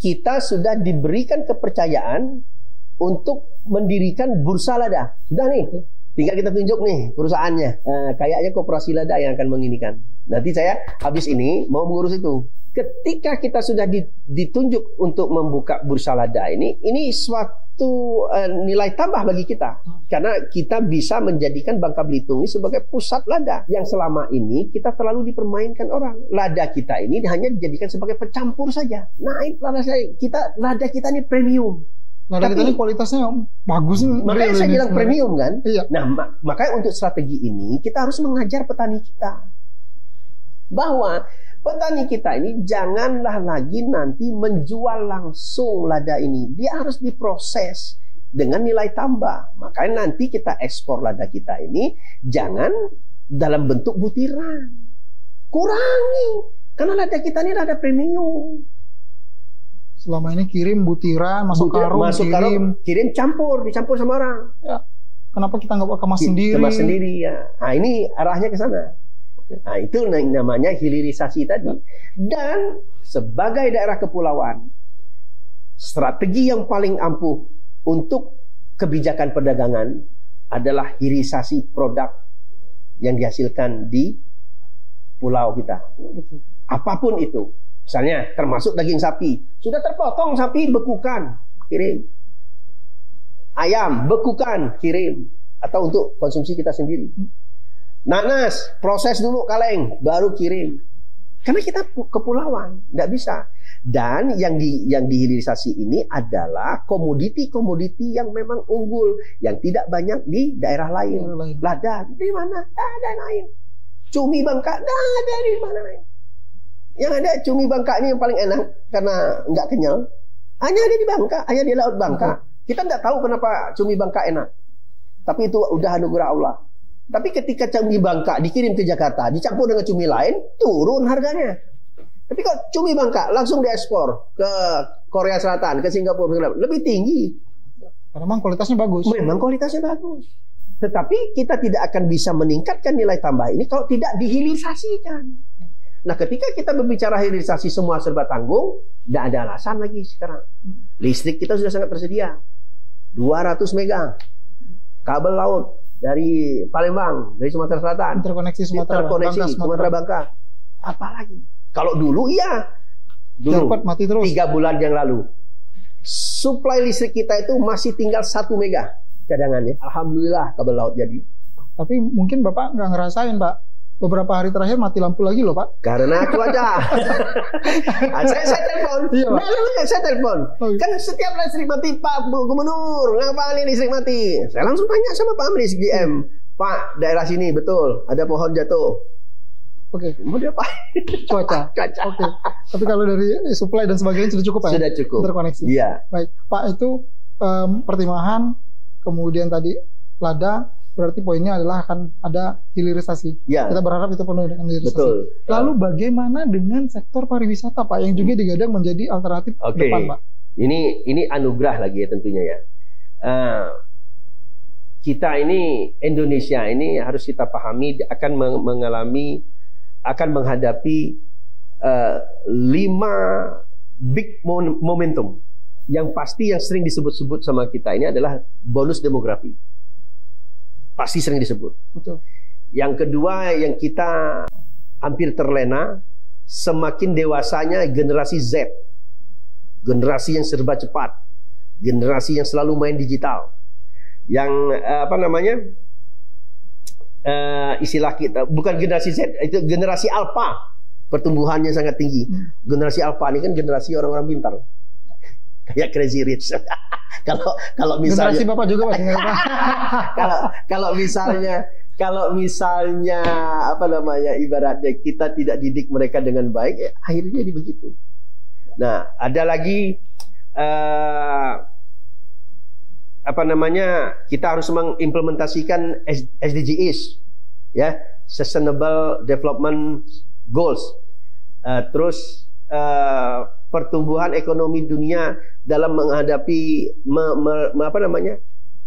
kita sudah diberikan kepercayaan untuk mendirikan bursa lada. Sudah nih, tinggal kita tunjuk nih perusahaannya. Eh, kayaknya koperasi lada yang akan menginikan. Nanti saya habis ini mau mengurus itu. Ketika kita sudah ditunjuk untuk membuka bursa lada ini, ini suatu eh, nilai tambah bagi kita. Karena kita bisa menjadikan Bangka Belitung ini sebagai pusat lada. Yang selama ini kita terlalu dipermainkan orang. Lada kita ini hanya dijadikan sebagai pencampur saja. Nah, lada saya, kita, lada kita ini premium. Lada tapi, kita ini kualitasnya bagus. Makanya saya bilang premium kan. Iya. Nah, mak makanya untuk strategi ini kita harus mengajar petani kita bahwa petani kita ini janganlah lagi nanti menjual langsung lada ini. Dia harus diproses dengan nilai tambah. Makanya nanti kita ekspor lada kita ini jangan dalam bentuk butiran. Kurangi. Karena lada kita ini lada premium. Selama ini kirim butiran, masuk butiran, karung, masuk kirim, karung, kirim campur, dicampur sama orang. Ya. Kenapa kita nggak kemas sendiri? Kemas sendiri ya. Nah, ini arahnya ke sana. Nah, itu namanya hilirisasi tadi. Dan sebagai daerah kepulauan, strategi yang paling ampuh untuk kebijakan perdagangan adalah hilirisasi produk yang dihasilkan di pulau kita. Apapun itu. Misalnya termasuk daging sapi, sudah terpotong sapi bekukan, kirim. Ayam bekukan, kirim. Atau untuk konsumsi kita sendiri. Nanas, proses dulu kaleng, baru kirim. Karena kita kepulauan, tidak bisa. Dan yang di yang dihilirisasi ini adalah komoditi-komoditi yang memang unggul, yang tidak banyak di daerah lain. lain. Lada di mana? Ada lain. Cumi Bangka, ada di mana lain? Yang ada cumi Bangka ini yang paling enak karena nggak kenyal. Hanya ada di Bangka, hanya di Laut Bangka. Kita nggak tahu kenapa cumi Bangka enak. Tapi itu udah anugerah Allah. Tapi ketika cumi Bangka dikirim ke Jakarta, dicampur dengan cumi lain, turun harganya. Tapi kalau cumi Bangka langsung diekspor ke Korea Selatan, ke Singapura, lebih tinggi. Karena memang kualitasnya bagus. Memang kualitasnya bagus. Tetapi kita tidak akan bisa meningkatkan nilai tambah ini kalau tidak dihilirisasikan. Nah, ketika kita berbicara hilirisasi semua serba tanggung, tidak ada alasan lagi sekarang. Listrik kita sudah sangat tersedia, dua ratus mega, kabel laut dari Palembang, dari Sumatera Selatan, terkoneksi Sumatera, terkoneksi Sumatera Bangka. Apalagi? Kalau dulu iya dulu, cepat mati terus. tiga bulan yang lalu. Suplai listrik kita itu masih tinggal satu mega cadangannya. Alhamdulillah kabel laut jadi. Tapi mungkin Bapak nggak ngerasain, Pak. Beberapa hari terakhir mati lampu lagi loh, Pak. Karena cuaca. saya saya telepon. Iya, Pak. Nah, saya telepon. Oh, iya. Kan setiap listrik mati, Pak Gubernur, ngapa ini listrik mati? Saya langsung tanya sama Pak Amri S G M. Hmm. Pak, daerah sini betul ada pohon jatuh. Oke, okay. Kemudian Pak cuaca. cuaca. Oke. Okay. Tapi kalau dari supply dan sebagainya sudah cukup, Pak. Sudah cukup. Terkoneksi. Iya. Baik, Pak, itu um, pertimahan, kemudian tadi lada. Berarti poinnya adalah akan ada hilirisasi. Ya. Kita berharap itu penuh dengan hilirisasi. Betul. Lalu bagaimana dengan sektor pariwisata, Pak, yang juga digadang menjadi alternatif okay. depan, Pak? Ini ini anugerah lagi ya tentunya ya. Uh, kita ini Indonesia ini harus kita pahami akan mengalami akan menghadapi uh, lima big momentum yang pasti yang sering disebut-sebut sama kita ini adalah bonus demografi. Pasti sering disebut. Betul. Yang kedua yang kita hampir terlena, semakin dewasanya generasi Z, generasi yang serba cepat, generasi yang selalu main digital, yang apa namanya uh, istilah kita bukan generasi Z, itu generasi Alpha, pertumbuhannya sangat tinggi. Hmm. Generasi Alpha ini kan generasi orang-orang pintar. Kayak crazy rich. Kalau kalau misalnya generasi Bapak juga, Pak. Kalau kalau misalnya kalau misalnya apa namanya ibaratnya kita tidak didik mereka dengan baik, ya, akhirnya jadi begitu. Nah, ada lagi uh, apa namanya kita harus mengimplementasikan S D Gs ya, Sustainable Development Goals. Uh, terus uh, pertumbuhan ekonomi dunia dalam menghadapi me, me, me, apa namanya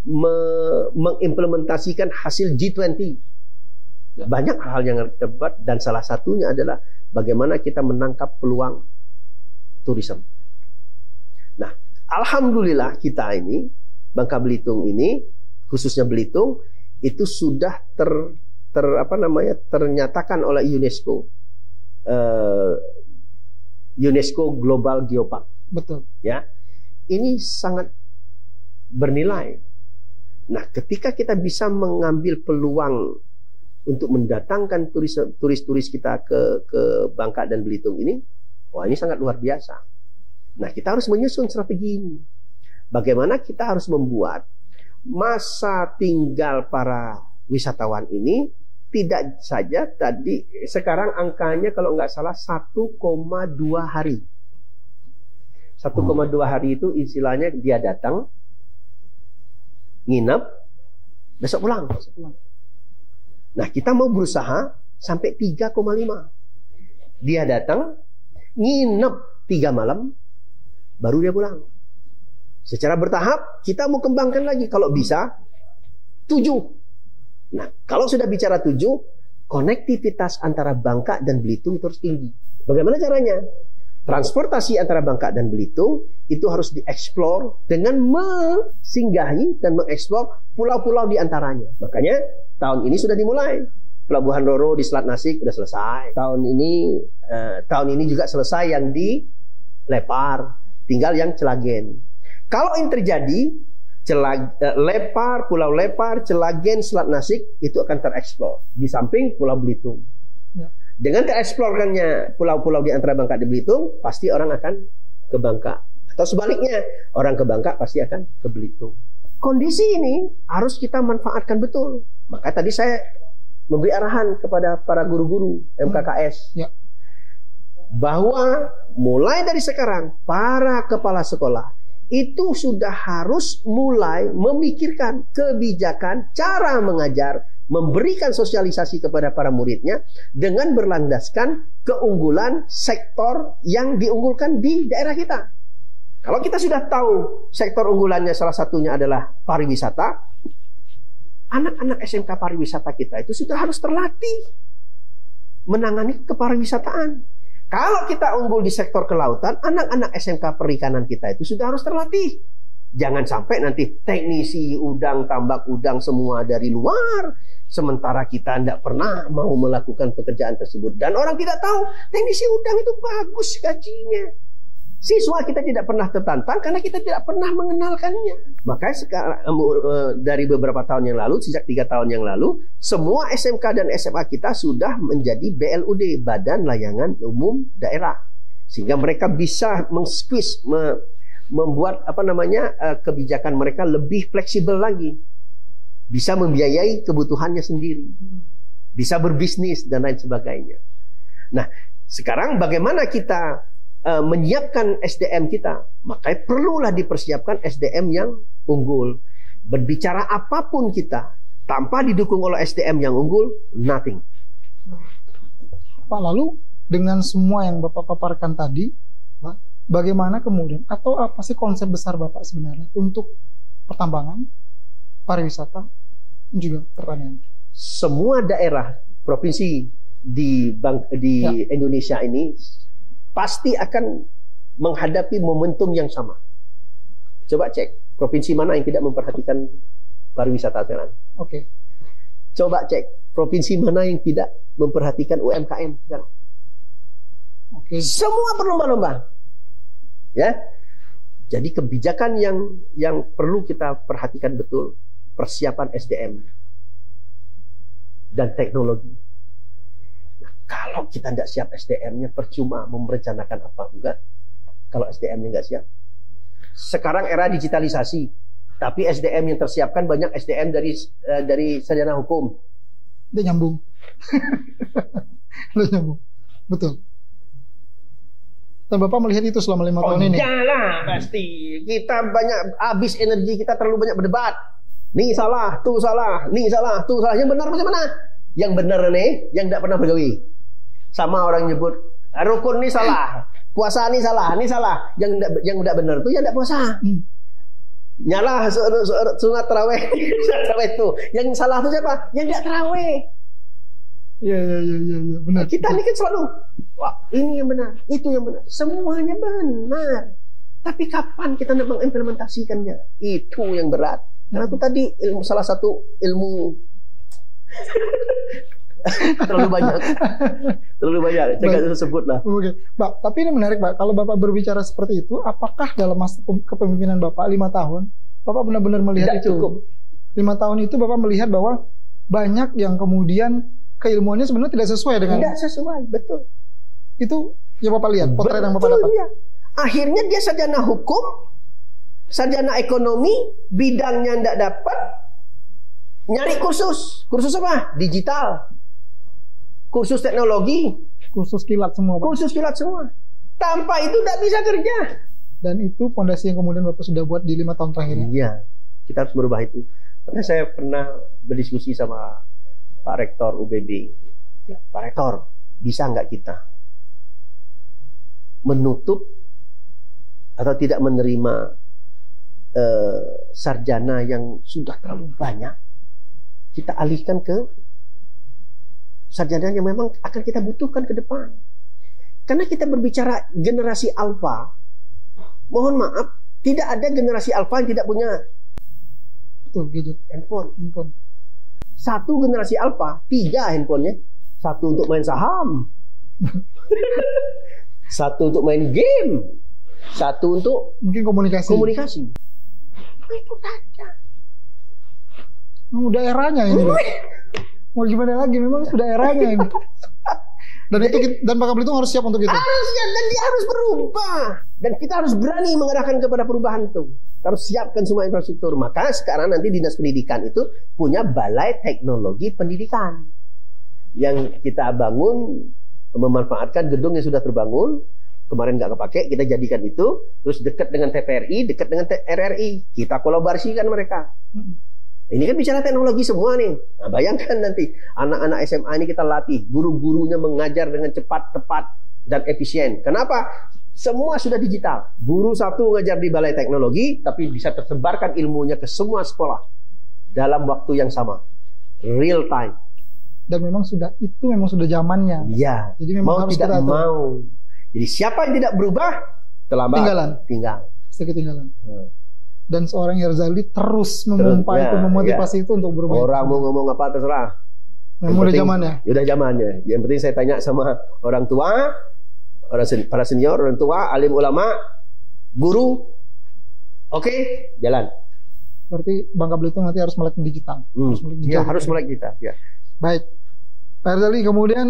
me, mengimplementasikan hasil G dua puluh. Banyak hal yang harus kita buat dan salah satunya adalah bagaimana kita menangkap peluang turisme. Nah, alhamdulillah kita ini Bangka Belitung ini khususnya Belitung itu sudah ter, ter apa namanya ternyatakan oleh UNESCO. Uh, UNESCO Global Geopark. Betul. Ya. Ini sangat bernilai. Nah, ketika kita bisa mengambil peluang untuk mendatangkan turis-turis kita ke ke Bangka dan Belitung ini, wah ini sangat luar biasa. Nah, kita harus menyusun strategi ini. Bagaimana kita harus membuat masa tinggal para wisatawan ini tidak saja tadi, sekarang angkanya kalau nggak salah satu koma dua hari. satu koma dua hari itu istilahnya dia datang, nginep, besok pulang. Nah, kita mau berusaha sampai tiga koma lima. Dia datang, nginep tiga malam, baru dia pulang. Secara bertahap, kita mau kembangkan lagi. Kalau bisa, tujuh. Nah, kalau sudah bicara tujuh, konektivitas antara Bangka dan Belitung terus tinggi. Bagaimana caranya? Transportasi antara Bangka dan Belitung itu harus dieksplor dengan mensinggahi dan mengeksplor pulau-pulau di antaranya. Makanya tahun ini sudah dimulai. Pelabuhan Roro di Selat Nasik sudah selesai. Tahun ini eh, tahun ini juga selesai yang di Lepar, tinggal yang Celagen. Kalau yang terjadi Celag, Lepar, Pulau Lepar, Celagen, Selat Nasik itu akan tereksplor di samping Pulau Belitung. Ya. Dengan tereksplorkannya pulau-pulau di antara Bangka dan Belitung, pasti orang akan ke Bangka. Atau sebaliknya, orang ke Bangka pasti akan ke Belitung. Kondisi ini harus kita manfaatkan betul. Maka tadi saya memberi arahan kepada para guru-guru M K K S. Ya. Bahwa mulai dari sekarang, para kepala sekolah itu sudah harus mulai memikirkan kebijakan, cara mengajar, memberikan sosialisasi kepada para muridnya dengan berlandaskan keunggulan sektor yang diunggulkan di daerah kita. Kalau kita sudah tahu sektor unggulannya salah satunya adalah pariwisata, anak-anak S M K pariwisata kita itu sudah harus terlatih menangani kepariwisataan. Kalau kita unggul di sektor kelautan, anak-anak S M K perikanan kita itu sudah harus terlatih. Jangan sampai nanti teknisi udang, tambak udang semua dari luar, sementara kita tidak pernah mau melakukan pekerjaan tersebut. Dan orang tidak tahu, teknisi udang itu bagus gajinya. Siswa kita tidak pernah tertantang karena kita tidak pernah mengenalkannya. Makanya sekarang, dari beberapa tahun yang lalu, sejak tiga tahun yang lalu, semua S M K dan S M A kita sudah menjadi B L U D, Badan Layanan Umum Daerah, sehingga mereka bisa meng-squeeze, membuat apa namanya kebijakan mereka lebih fleksibel lagi, bisa membiayai kebutuhannya sendiri, bisa berbisnis dan lain sebagainya. Nah, sekarang bagaimana kita menyiapkan S D M kita? Makanya perlulah dipersiapkan S D M yang unggul. Berbicara apapun kita tanpa didukung oleh S D M yang unggul, nothing. Pak, lalu dengan semua yang Bapak paparkan tadi, bagaimana kemudian, atau apa sih konsep besar Bapak sebenarnya untuk pertambangan, pariwisata, juga pertanian? Semua daerah provinsi di, bang, di ya. Indonesia ini pasti akan menghadapi momentum yang sama. Coba cek provinsi mana yang tidak memperhatikan pariwisata sekarang. Oke. Okay. Coba cek provinsi mana yang tidak memperhatikan U M K M sekarang. Oke. Okay. Semua berlomba-lomba. Ya. Jadi kebijakan yang yang perlu kita perhatikan betul, persiapan S D M dan teknologi. Kalau kita tidak siap S D M-nya, percuma memerencanakan apa juga. Kalau S D M-nya nggak siap. Sekarang era digitalisasi, tapi S D M yang tersiapkan banyak S D M dari dari sarjana hukum. Dia nyambung. Dia nyambung, betul. Dan Bapak melihat itu selama lima tahun oh, ini. Iyalah, pasti. Kita banyak habis energi, kita terlalu banyak berdebat. Nih salah, tuh salah, nih salah, tuh salah. Yang benar macam mana? Yang benar nih, yang tidak pernah bergawi. Sama orang nyebut rukun ini salah, puasa ini salah, ini salah. Yang tidak yang tidak benar itu yang tidak puasa. Hmm. Nyala sunat tarawih, sunat tarawih itu. Yang salah itu siapa? Yang tidak tarawih. Ya, ya, ya, ya, benar. Kita ini kan selalu, wah ini yang benar, itu yang benar, semuanya benar. Tapi kapan kita nak mengimplementasikannya? Itu yang berat. Karena itu tadi ilmu salah satu ilmu. terlalu banyak, terlalu banyak. Jangan tersebut lah. Oke, Pak. Tapi ini menarik, Pak. Kalau Bapak berbicara seperti itu, apakah dalam masa kepemimpinan Bapak lima tahun, Bapak benar-benar melihat tidak itu? Cukup. Lima tahun itu Bapak melihat bahwa banyak yang kemudian keilmuannya sebenarnya tidak sesuai dengan. Tidak sesuai, betul. Itu yang Bapak lihat, potret betul, yang Bapak dapat. Ya. Akhirnya dia sarjana hukum, sarjana ekonomi, bidangnya tidak dapat, nyari kursus, kursus apa? Digital. Kursus teknologi, kursus kilat semua, Pak. Kursus kilat semua. Tanpa itu tidak bisa kerja. Dan itu fondasi yang kemudian Bapak sudah buat di lima tahun terakhir. Iya, kita harus berubah itu. Karena saya pernah berdiskusi sama Pak Rektor U B B. Ya. Pak Rektor, bisa nggak kita menutup atau tidak menerima eh, sarjana yang sudah terlalu banyak? Kita alihkan ke sarjana yang memang akan kita butuhkan ke depan. Karena kita berbicara generasi alfa, mohon maaf, tidak ada generasi alfa yang tidak punya betul, gitu. handphone. handphone. Satu generasi alfa, tiga handphonenya. Satu untuk main saham, satu untuk main game, satu untuk mungkin komunikasi. komunikasi. Nah, itu saja. Udah eranya ini. Mau gimana lagi, memang sudah eranya ini. Dan itu dan Bangka Belitung harus siap untuk itu. Harus siap, dan dia harus berubah. Dan kita harus berani mengarahkan kepada perubahan itu. Kita harus siapkan semua infrastruktur. Maka sekarang nanti Dinas Pendidikan itu punya Balai Teknologi Pendidikan yang kita bangun, memanfaatkan gedung yang sudah terbangun. Kemarin nggak kepake, kita jadikan itu. Terus dekat dengan T P R I, dekat dengan R R I. Kita kolaborasikan mereka. Ini kan bicara teknologi semua nih. Nah, bayangkan nanti anak-anak S M A ini kita latih, guru-gurunya mengajar dengan cepat, tepat, dan efisien. Kenapa? Semua sudah digital. Guru satu ngajar di balai teknologi, tapi bisa tersebarkan ilmunya ke semua sekolah dalam waktu yang sama, real time. Dan memang sudah itu memang sudah zamannya. Iya. Jadi memang mau harus tidak mau. Jadi siapa yang tidak berubah terlambat. Tinggalan. Tinggal. Sedikit tinggalan. Hmm. Dan seorang Erzaldi terus memompa itu, ya, memotivasi ya. itu untuk berubah. Orang mau ngomong apa terserah. Nah, udah zamannya. Udah zamannya. Yang penting saya tanya sama orang tua, orang sen para senior, orang tua, alim ulama, guru. Oke, okay, jalan. Berarti Bangka Belitung nanti harus melek digital. Hmm. Harus melek digital. Ya, harus melek digital. Ya. Baik. Pak Erzaldi, kemudian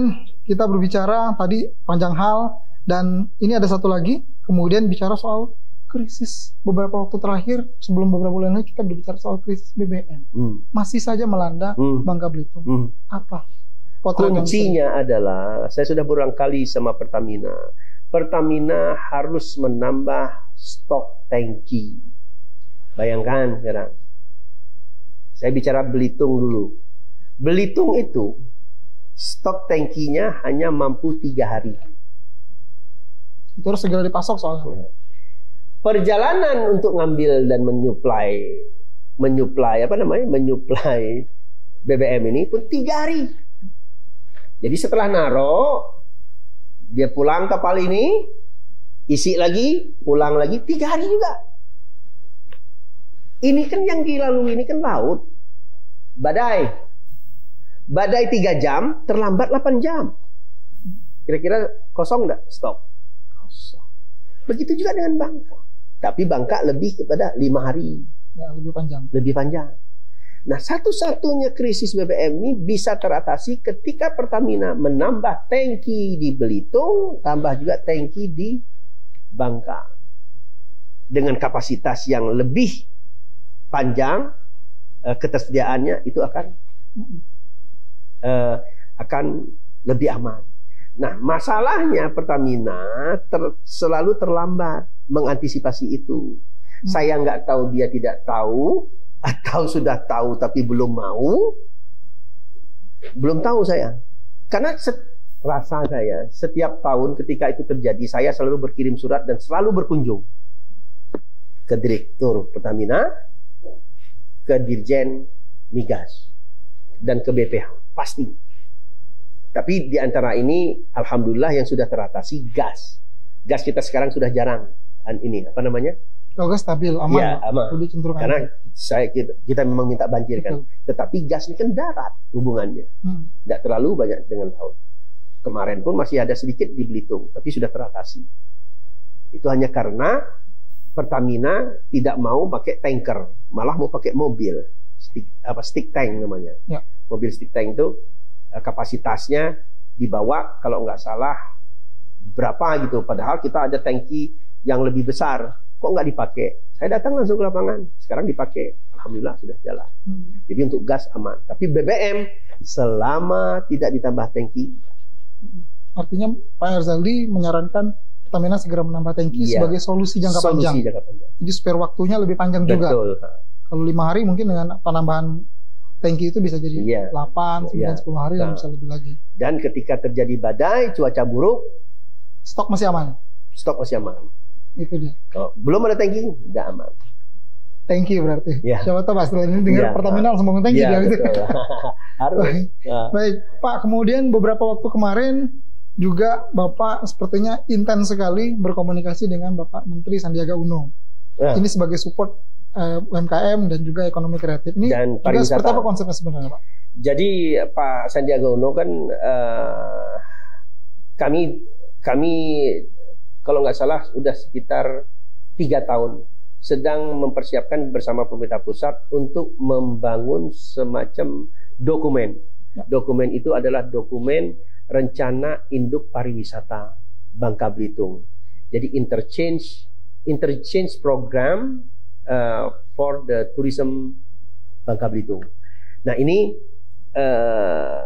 kita berbicara tadi panjang hal, dan ini ada satu lagi, kemudian bicara soal krisis beberapa waktu terakhir, sebelum beberapa bulan lagi kita berbicara soal krisis B B M. Hmm. Masih saja melanda hmm. Bangka Belitung. Hmm. Apa? Potret kuncinya adalah, saya sudah berulang kali sama Pertamina, Pertamina harus menambah stok tangki. Bayangkan sekarang, saya bicara Belitung dulu. Belitung itu stok tangkinya hanya mampu tiga hari. Itu harus segera dipasok soalnya. Perjalanan untuk ngambil dan menyuplai, menyuplai apa namanya, menyuplai B B M ini pun tiga hari. Jadi setelah naro, dia pulang kapal ini, isi lagi, pulang lagi, tiga hari juga. Ini kan yang dilalui ini kan laut, badai, badai tiga jam, terlambat delapan jam. Kira-kira kosong nggak stok? Kosong. Begitu juga dengan Bangka. Tapi Bangka lebih kepada lima hari. Ya, lebih panjang. Lebih panjang. Nah, satu-satunya krisis B B M ini bisa teratasi ketika Pertamina menambah tangki di Belitung, tambah juga tangki di Bangka. Dengan kapasitas yang lebih panjang, ketersediaannya itu akan akan lebih aman. Nah, masalahnya Pertamina ter, selalu terlambat mengantisipasi itu. Hmm. Saya nggak tahu dia tidak tahu, atau sudah tahu tapi belum mau, belum tahu saya. Karena rasa saya, setiap tahun ketika itu terjadi, saya selalu berkirim surat dan selalu berkunjung ke Direktur Pertamina, ke Dirjen Migas, dan ke B P H, pasti. Tapi di antara ini, alhamdulillah yang sudah teratasi gas. Gas kita sekarang sudah jarang. Dan ini apa namanya? Kalau gas stabil, aman. Ya, aman. Karena saya kita, kita memang minta banjir kan. Tetapi gas ini kan darat hubungannya, hmm. tidak terlalu banyak dengan laut. Kemarin pun masih ada sedikit di Belitung, tapi sudah teratasi. Itu hanya karena Pertamina tidak mau pakai tanker, malah mau pakai mobil, stick, apa stick tank namanya. Ya. Mobil stick tank itu kapasitasnya dibawa kalau nggak salah berapa gitu, padahal kita ada tangki yang lebih besar, kok nggak dipakai. Saya datang langsung ke lapangan, sekarang dipakai, alhamdulillah sudah jalan. hmm. Jadi untuk gas aman, tapi B B M selama tidak ditambah tangki. Artinya Pak Erzaldi menyarankan Pertamina segera menambah tangki ya, sebagai solusi jangka solusi panjang, jangka panjang. Jadi spare waktunya lebih panjang. Betul. Juga kalau lima hari mungkin dengan penambahan tangki itu bisa jadi yeah. delapan, sembilan, yeah. sepuluh hari nah. dan bisa lebih lagi. Dan ketika terjadi badai, cuaca buruk, stok masih aman. Stok masih aman. Itu dia. Kalau belum ada tangki, tidak aman. Tangki berarti. Yeah. Siapa tahu Pak setelah ini dengar yeah. Pertamina langsung bangun tangki. Yeah, gitu. Harus. Baik. Nah. Baik Pak, kemudian beberapa waktu kemarin juga Bapak sepertinya intens sekali berkomunikasi dengan Bapak Menteri Sandiaga Uno. Yeah. Ini sebagai support U M K M dan juga ekonomi kreatif ini, dan juga seperti apa konsepnya sebenarnya Pak? Jadi Pak Sandiaga Uno kan uh, kami kami kalau nggak salah sudah sekitar tiga tahun sedang mempersiapkan bersama pemerintah pusat untuk membangun semacam dokumen. Ya. Dokumen itu adalah dokumen rencana induk pariwisata Bangka Belitung. Jadi interchange interchange program Uh, for the tourism Bangka Belitung. Nah ini uh,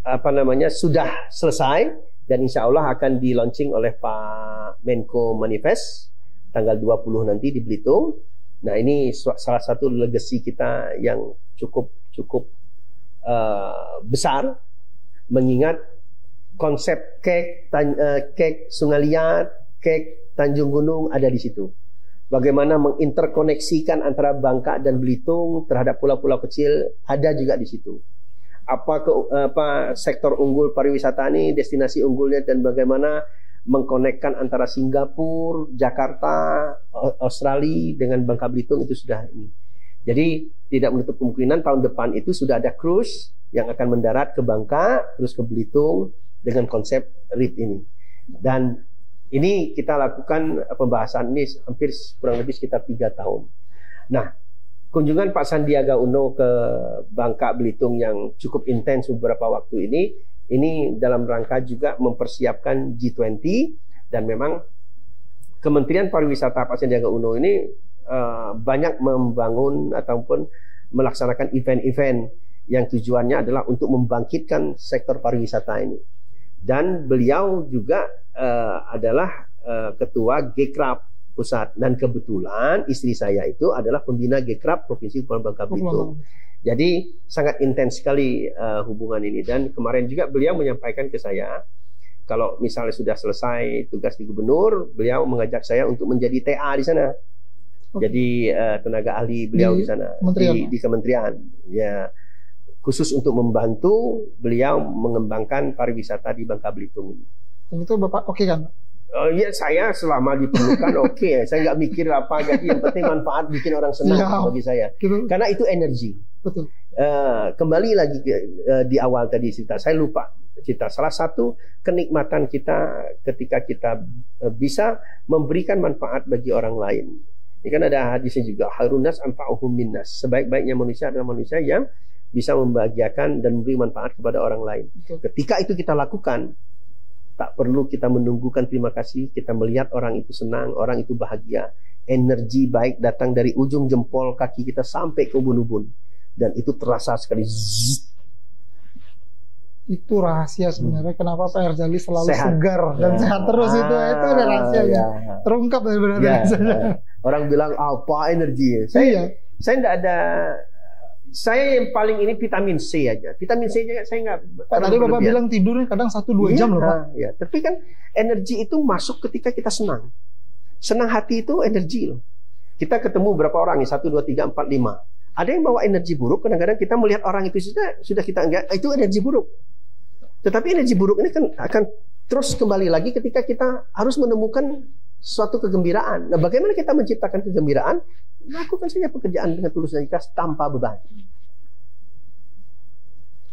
apa namanya sudah selesai dan insya Allah akan di launching oleh Pak Menko Manifest tanggal dua puluh nanti di Belitung. Nah ini salah satu legasi kita yang cukup cukup uh, besar, mengingat konsep kek uh, kek Sungai Liat, kek Tanjung Gunung ada di situ. Bagaimana menginterkoneksikan antara Bangka dan Belitung terhadap pulau-pulau kecil ada juga di situ. Apa, ke, apa sektor unggul pariwisata ini, destinasi unggulnya, dan bagaimana mengkonekkan antara Singapura, Jakarta, Australia dengan Bangka Belitung itu sudah ini. Jadi tidak menutup kemungkinan tahun depan itu sudah ada cruise yang akan mendarat ke Bangka terus ke Belitung dengan konsep R I T ini. Dan Ini kita lakukan pembahasan ini hampir kurang lebih sekitar tiga tahun. Nah, kunjungan Pak Sandiaga Uno ke Bangka Belitung yang cukup intens beberapa waktu ini, ini dalam rangka juga mempersiapkan G dua puluh, dan memang Kementerian Pariwisata Pak Sandiaga Uno ini uh, banyak membangun ataupun melaksanakan event-event yang tujuannya adalah untuk membangkitkan sektor pariwisata ini. Dan beliau juga uh, adalah uh, ketua G K R A P pusat, dan kebetulan istri saya itu adalah pembina G K R A P Provinsi Kepulauan Bangka Belitung. Jadi sangat intens sekali uh, hubungan ini, dan kemarin juga beliau menyampaikan ke saya kalau misalnya sudah selesai tugas di gubernur, beliau mengajak saya untuk menjadi T A di sana. Okay. Jadi uh, tenaga ahli beliau di, di sana di, di kementerian ya, khusus untuk membantu beliau mengembangkan pariwisata di Bangka Belitung ini. Dan itu Bapak oke okay, kan? Oh iya, saya selama diperlukan oke, okay. Saya nggak mikir apa, jadi yang penting manfaat bikin orang senang ya, bagi saya. Gitu. Karena itu energi. Betul. Uh, kembali lagi ke, uh, di awal tadi cerita, saya lupa cerita. Salah satu kenikmatan kita ketika kita uh, bisa memberikan manfaat bagi orang lain. Ini kan ada hadisnya juga, harunas anfa'uhum minnas. Sebaik-baiknya manusia adalah manusia yang bisa membahagiakan dan memberi manfaat kepada orang lain. Betul. Ketika itu kita lakukan, tak perlu kita menunggukan terima kasih, kita melihat orang itu senang, orang itu bahagia. Energi baik datang dari ujung jempol kaki kita sampai ke ubun-ubun. Dan itu terasa sekali. Itu rahasia sebenarnya, hmm. kenapa Pak Erzaldi selalu sehat, segar dan ya. sehat terus. ah, itu itu ada rahasia ya. Ya. Terungkap sebenarnya. Ya. Orang bilang apa energi. Saya iya. saya tidak ada. Saya yang paling ini vitamin C aja. Vitamin C aja saya nggak. Tadi Bapak bilang tidurnya kadang satu dua jam loh Pak. Ya, tapi kan energi itu masuk ketika kita senang. Senang hati itu energi loh. Kita ketemu berapa orang nih? satu dua tiga empat lima. Ada yang bawa energi buruk, kadang-kadang kita melihat orang itu sudah sudah kita enggak, itu energi buruk. Tetapi energi buruk ini kan akan terus kembali lagi ketika kita harus menemukan suatu kegembiraan. Nah, bagaimana kita menciptakan kegembiraan? Lakukan saja pekerjaan dengan tulus dan ikhlas tanpa beban.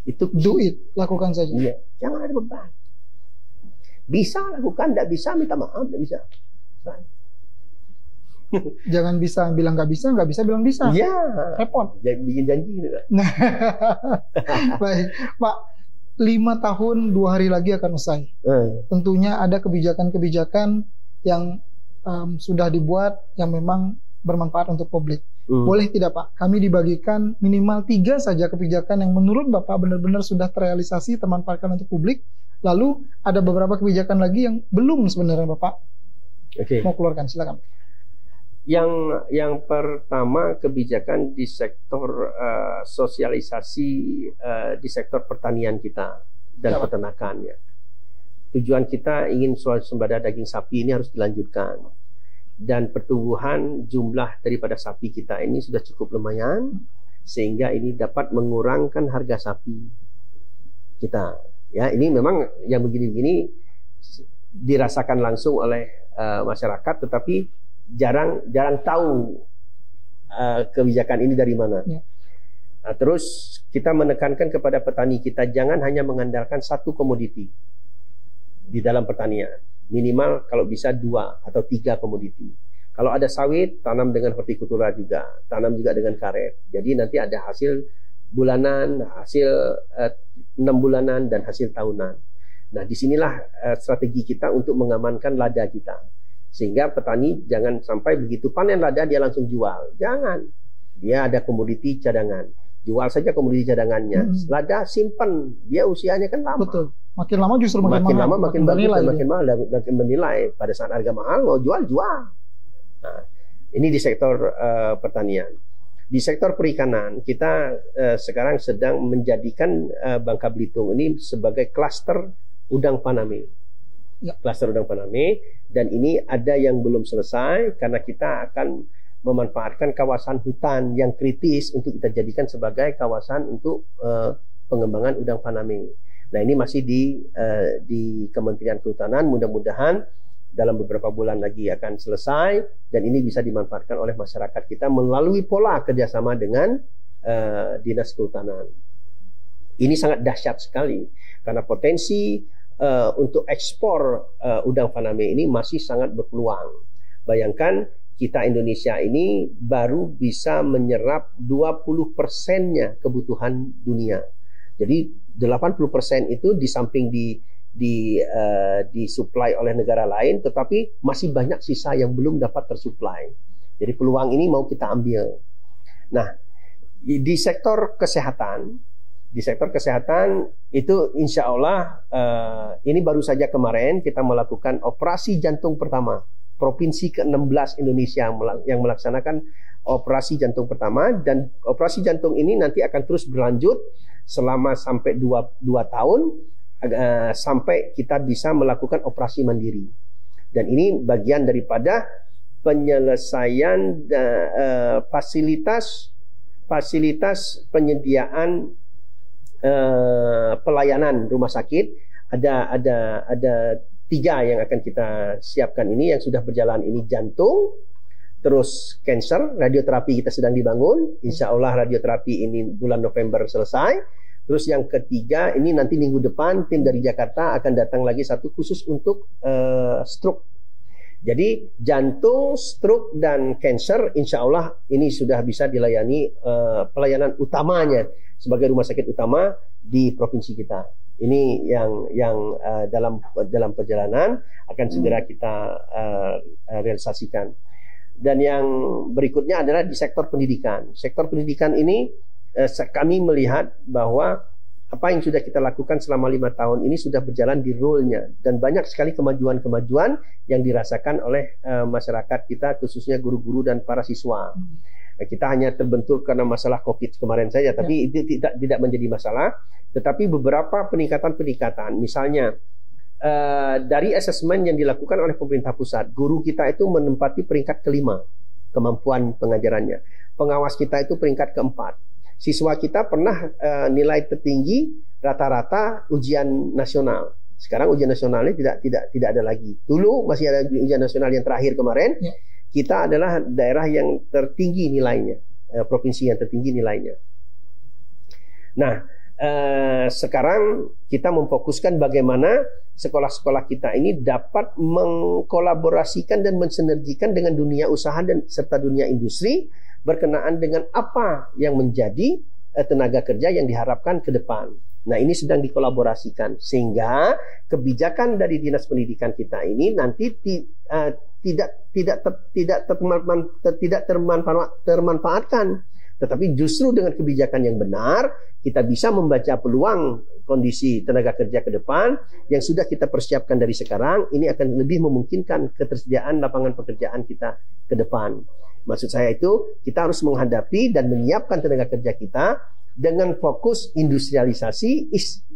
Itu do it, lakukan saja. Iya. Jangan ada beban. Bisa lakukan, tidak bisa minta maaf, tidak bisa. Jangan bisa bilang nggak bisa, nggak bisa bilang bisa. Iya. Repot. Jangan bikin janji. Nah, baik, Pak. Lima tahun dua hari lagi akan usai. Hmm. Tentunya ada kebijakan-kebijakan yang um, sudah dibuat yang memang bermanfaat untuk publik. Hmm. Boleh tidak Pak, kami dibagikan minimal tiga saja kebijakan yang menurut Bapak benar-benar sudah terrealisasi, termanfaatkan untuk publik. Lalu ada beberapa kebijakan lagi yang belum sebenarnya Bapak okay. mau keluarkan, silakan. Yang yang pertama, kebijakan di sektor uh, sosialisasi uh, di sektor pertanian kita dan Bapak. peternakan ya. Tujuan kita ingin swasembada daging sapi ini harus dilanjutkan. Dan pertumbuhan jumlah daripada sapi kita ini sudah cukup lumayan, sehingga ini dapat mengurangkan harga sapi kita. Ya, ini memang yang begini-begini dirasakan langsung oleh uh, masyarakat, tetapi jarang jarang tahu uh, kebijakan ini dari mana. Ya. Nah, terus kita menekankan kepada petani kita jangan hanya mengandalkan satu komoditi di dalam pertanian. Minimal kalau bisa dua atau tiga komoditi. Kalau ada sawit, tanam dengan hortikultura juga, tanam juga dengan karet. Jadi nanti ada hasil bulanan, hasil eh, enam bulanan, dan hasil tahunan. Nah, disinilah eh, strategi kita untuk mengamankan lada kita, sehingga petani jangan sampai begitu panen lada dia langsung jual. Jangan, dia ada komoditi cadangan. Jual saja komoditi cadangannya. Hmm. Lada simpen, dia usianya kan lama. Betul. Makin lama justru makin, makin mahal, lama makin, makin bagus dan makin mahal dan makin bernilai. Pada saat harga mahal mau jual jual. Nah, ini di sektor uh, pertanian. Di sektor perikanan kita uh, sekarang sedang menjadikan uh, Bangka Belitung ini sebagai klaster udang Paname. Ya. Klaster udang Paname, dan ini ada yang belum selesai karena kita akan memanfaatkan kawasan hutan yang kritis untuk kita jadikan sebagai kawasan untuk uh, pengembangan udang Paname. Nah, ini masih di uh, di Kementerian Kehutanan, mudah-mudahan dalam beberapa bulan lagi akan selesai, dan ini bisa dimanfaatkan oleh masyarakat kita melalui pola kerjasama dengan uh, Dinas Kehutanan. Ini sangat dahsyat sekali karena potensi uh, untuk ekspor uh, udang faname ini masih sangat berpeluang. Bayangkan kita Indonesia ini baru bisa menyerap dua puluh persennya kebutuhan dunia. Jadi delapan puluh persen itu di samping di di uh, disuplai oleh negara lain, tetapi masih banyak sisa yang belum dapat tersuplai. Jadi peluang ini mau kita ambil. Nah, di sektor kesehatan, di sektor kesehatan itu insya Allah uh, ini baru saja kemarin kita melakukan operasi jantung pertama. Provinsi ke enam belas Indonesia yang melaksanakan operasi jantung pertama, dan operasi jantung ini nanti akan terus berlanjut selama sampai dua tahun uh, sampai kita bisa melakukan operasi mandiri. Dan ini bagian daripada penyelesaian uh, uh, fasilitas fasilitas penyediaan uh, pelayanan rumah sakit. Ada ada ada tiga yang akan kita siapkan ini yang sudah berjalan ini: jantung, terus kanker, radioterapi kita sedang dibangun. Insya Allah radioterapi ini bulan November selesai. Terus yang ketiga ini nanti minggu depan tim dari Jakarta akan datang lagi satu khusus untuk uh, stroke. Jadi jantung, stroke, dan kanker insya Allah ini sudah bisa dilayani uh, pelayanan utamanya sebagai rumah sakit utama di provinsi kita. Ini yang yang uh, dalam dalam perjalanan akan segera kita uh, realisasikan. Dan yang berikutnya adalah di sektor pendidikan. Sektor pendidikan ini uh, kami melihat bahwa apa yang sudah kita lakukan selama lima tahun ini sudah berjalan di rule-nya, dan banyak sekali kemajuan-kemajuan yang dirasakan oleh uh, masyarakat kita, khususnya guru-guru dan para siswa. Hmm. Kita hanya terbentur karena masalah COVID kemarin saja, tapi ya. itu tidak tidak menjadi masalah. Tetapi beberapa peningkatan-peningkatan, misalnya uh, dari asesmen yang dilakukan oleh pemerintah pusat, guru kita itu menempati peringkat kelima kemampuan pengajarannya, pengawas kita itu peringkat keempat, siswa kita pernah uh, nilai tertinggi rata-rata ujian nasional. Sekarang ujian nasionalnya tidak tidak tidak ada lagi. Dulu masih ada ujian nasional yang terakhir kemarin. Ya. Kita adalah daerah yang tertinggi nilainya, eh, provinsi yang tertinggi nilainya. Nah, eh, sekarang kita memfokuskan bagaimana sekolah-sekolah kita ini dapat mengkolaborasikan dan mensinergikan dengan dunia usaha dan serta dunia industri berkenaan dengan apa yang menjadi eh, tenaga kerja yang diharapkan ke depan. Nah, ini sedang dikolaborasikan sehingga kebijakan dari Dinas Pendidikan kita ini nanti ti, uh, tidak tidak ter, tidak termanfaat, ter, tidak termanfaat, termanfaatkan, tetapi justru dengan kebijakan yang benar kita bisa membaca peluang kondisi tenaga kerja ke depan yang sudah kita persiapkan dari sekarang. Ini akan lebih memungkinkan ketersediaan lapangan pekerjaan kita ke depan. Maksud saya itu kita harus menghadapi dan menyiapkan tenaga kerja kita dengan fokus industrialisasi,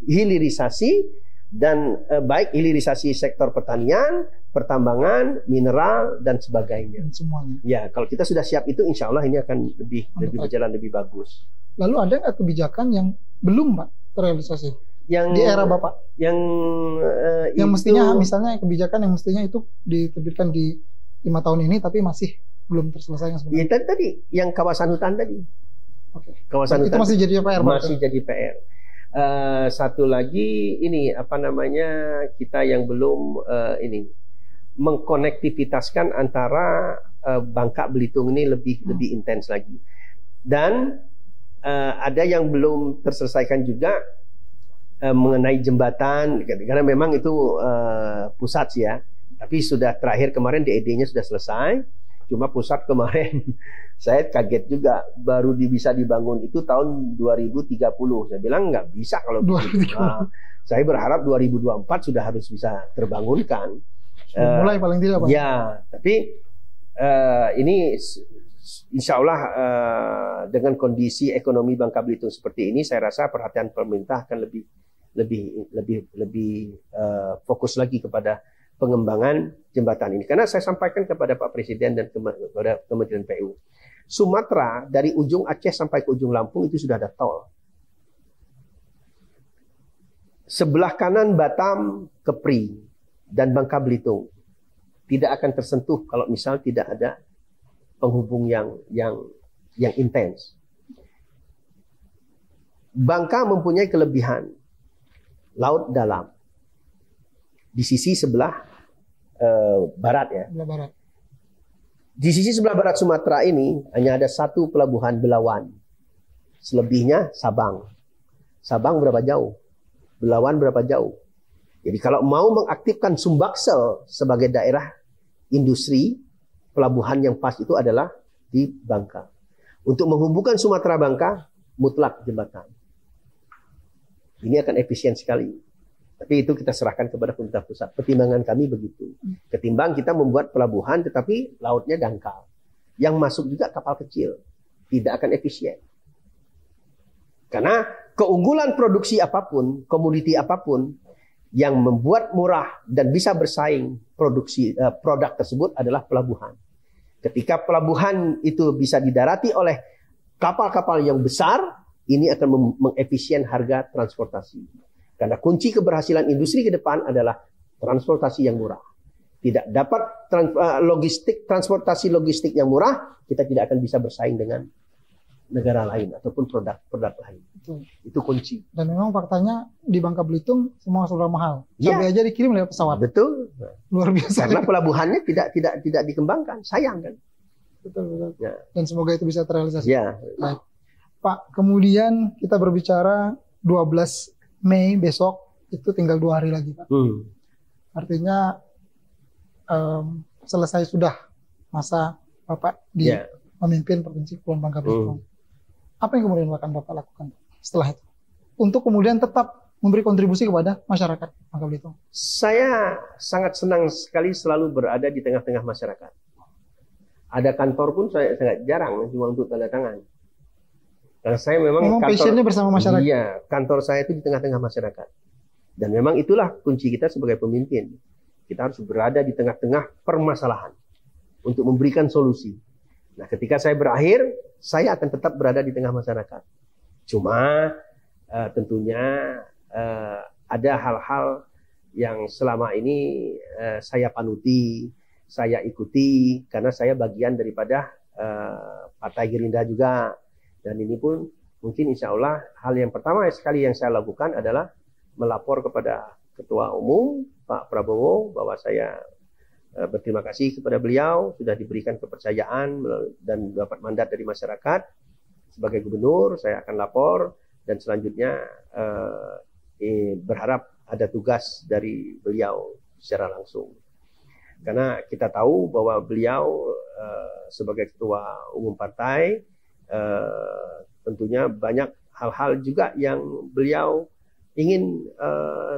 hilirisasi, dan eh, baik hilirisasi sektor pertanian, pertambangan, mineral, dan sebagainya. Dan semuanya. Ya, kalau kita sudah siap itu, insya Allah ini akan lebih Mantap. lebih berjalan lebih bagus. Lalu ada nggak kebijakan yang belum, Pak, terrealisasi yang, di era Bapak? Yang eh, yang itu, mestinya, misalnya kebijakan yang mestinya itu diterbitkan di lima tahun ini, tapi masih belum terselesaikan sebenarnya. Ya, tadi, tadi yang kawasan hutan tadi. Oke. Kawasan itu masih jadi P R. Masih jadi P R. Uh, satu lagi ini apa namanya kita yang belum uh, ini mengkonektivitaskan antara uh, Bangka Belitung ini lebih hmm. lebih intens lagi. Dan uh, ada yang belum terselesaikan juga uh, mengenai jembatan, karena memang itu uh, pusat sih ya. Tapi sudah terakhir kemarin D E D-nya sudah selesai. Cuma pusat kemarin saya kaget juga, baru bisa dibangun itu tahun dua ribu tiga puluh. Saya bilang nggak bisa kalau begitu. Nah, saya berharap dua ribu dua puluh empat sudah harus bisa terbangunkan. Mulai uh, paling tidak, Pak. Ya, tapi uh, ini insya Allah uh, dengan kondisi ekonomi Bangka Belitung seperti ini, saya rasa perhatian pemerintah akan lebih lebih lebih lebih uh, fokus lagi kepada pengembangan jembatan ini. Karena saya sampaikan kepada Pak Presiden dan kepada Kementerian P U, Sumatera dari ujung Aceh sampai ke ujung Lampung itu sudah ada tol. Sebelah kanan Batam, Kepri, dan Bangka Belitung tidak akan tersentuh kalau misal tidak ada penghubung yang yang yang intens. Bangka mempunyai kelebihan laut dalam. di sisi sebelah uh, barat ya. Sebelah barat. Di sisi sebelah barat Sumatera ini hanya ada satu pelabuhan Belawan. Selebihnya Sabang. Sabang berapa jauh? Belawan berapa jauh? Jadi kalau mau mengaktifkan Sumbaksel sebagai daerah industri, pelabuhan yang pas itu adalah di Bangka. Untuk menghubungkan Sumatera Bangka, mutlak jembatan. Ini akan efisien sekali. Tapi itu kita serahkan kepada pemerintah pusat. Pertimbangan kami begitu. Ketimbang kita membuat pelabuhan tetapi lautnya dangkal. Yang masuk juga kapal kecil. Tidak akan efisien. Karena keunggulan produksi apapun, komoditi apapun, yang membuat murah dan bisa bersaing produksi eh, produk tersebut adalah pelabuhan. Ketika pelabuhan itu bisa didarati oleh kapal-kapal yang besar, ini akan mengefisien harga transportasi. Karena kunci keberhasilan industri ke depan adalah transportasi yang murah. Tidak dapat trans, logistik, transportasi logistik yang murah, kita tidak akan bisa bersaing dengan negara lain ataupun produk-produk lain. Betul. Itu kunci. Dan memang faktanya di Bangka Belitung semua serba mahal. Sampai ya. aja dikirim lewat pesawat. Betul. Luar biasa. Karena pelabuhannya tidak tidak tidak dikembangkan, sayang kan. Betul betul. Ya. Dan semoga itu bisa terrealisasi. Ya. Baik. Pak, kemudian kita berbicara dua belas Mei besok, itu tinggal dua hari lagi, Pak. Hmm. Artinya um, selesai sudah masa Bapak di yeah. memimpin Provinsi Kepulauan Bangka Belitung. Hmm. Apa yang kemudian akan Bapak lakukan setelah itu? Untuk kemudian tetap memberi kontribusi kepada masyarakat Bangka Belitung. Saya sangat senang sekali selalu berada di tengah-tengah masyarakat. Ada kantor pun saya sangat jarang, cuma untuk tanda tangan. Karena saya memang, memang kantor, bersama masyarakat. Iya, kantor saya itu di tengah-tengah masyarakat. Dan memang itulah kunci kita sebagai pemimpin. Kita harus berada di tengah-tengah permasalahan untuk memberikan solusi. Nah, ketika saya berakhir, saya akan tetap berada di tengah masyarakat. Cuma uh, tentunya uh, ada hal-hal yang selama ini uh, saya panuti, saya ikuti, karena saya bagian daripada uh, Partai Gerindra juga. Dan ini pun mungkin insya Allah hal yang pertama sekali yang saya lakukan adalah melapor kepada Ketua Umum Pak Prabowo bahwa saya berterima kasih kepada beliau sudah diberikan kepercayaan dan dapat mandat dari masyarakat sebagai gubernur. Saya akan lapor dan selanjutnya eh, berharap ada tugas dari beliau secara langsung. Karena kita tahu bahwa beliau eh, sebagai Ketua Umum Partai Uh, tentunya banyak hal-hal juga yang beliau ingin uh,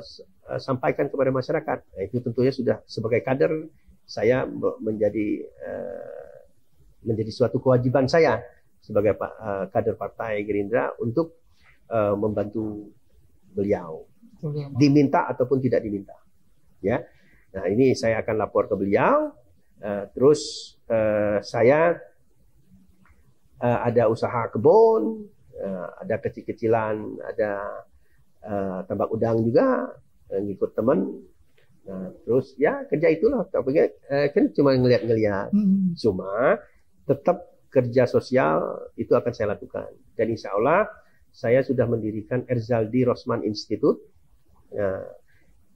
sampaikan kepada masyarakat. Nah, itu tentunya sudah sebagai kader saya menjadi uh, menjadi suatu kewajiban saya sebagai uh, kader Partai Gerindra untuk uh, membantu beliau, diminta ataupun tidak diminta. Ya, nah ini saya akan lapor ke beliau. Uh, terus uh, saya Uh, ada usaha kebun, uh, ada kecil-kecilan, ada uh, tambak udang juga, uh, ngikut teman. Nah, terus ya kerja itulah. Tapi uh, kan cuma ngelihat-ngelihat. Hmm. Cuma tetap kerja sosial itu akan saya lakukan. Dan insya Allah saya sudah mendirikan Erzaldi Rosman Institute. Nah,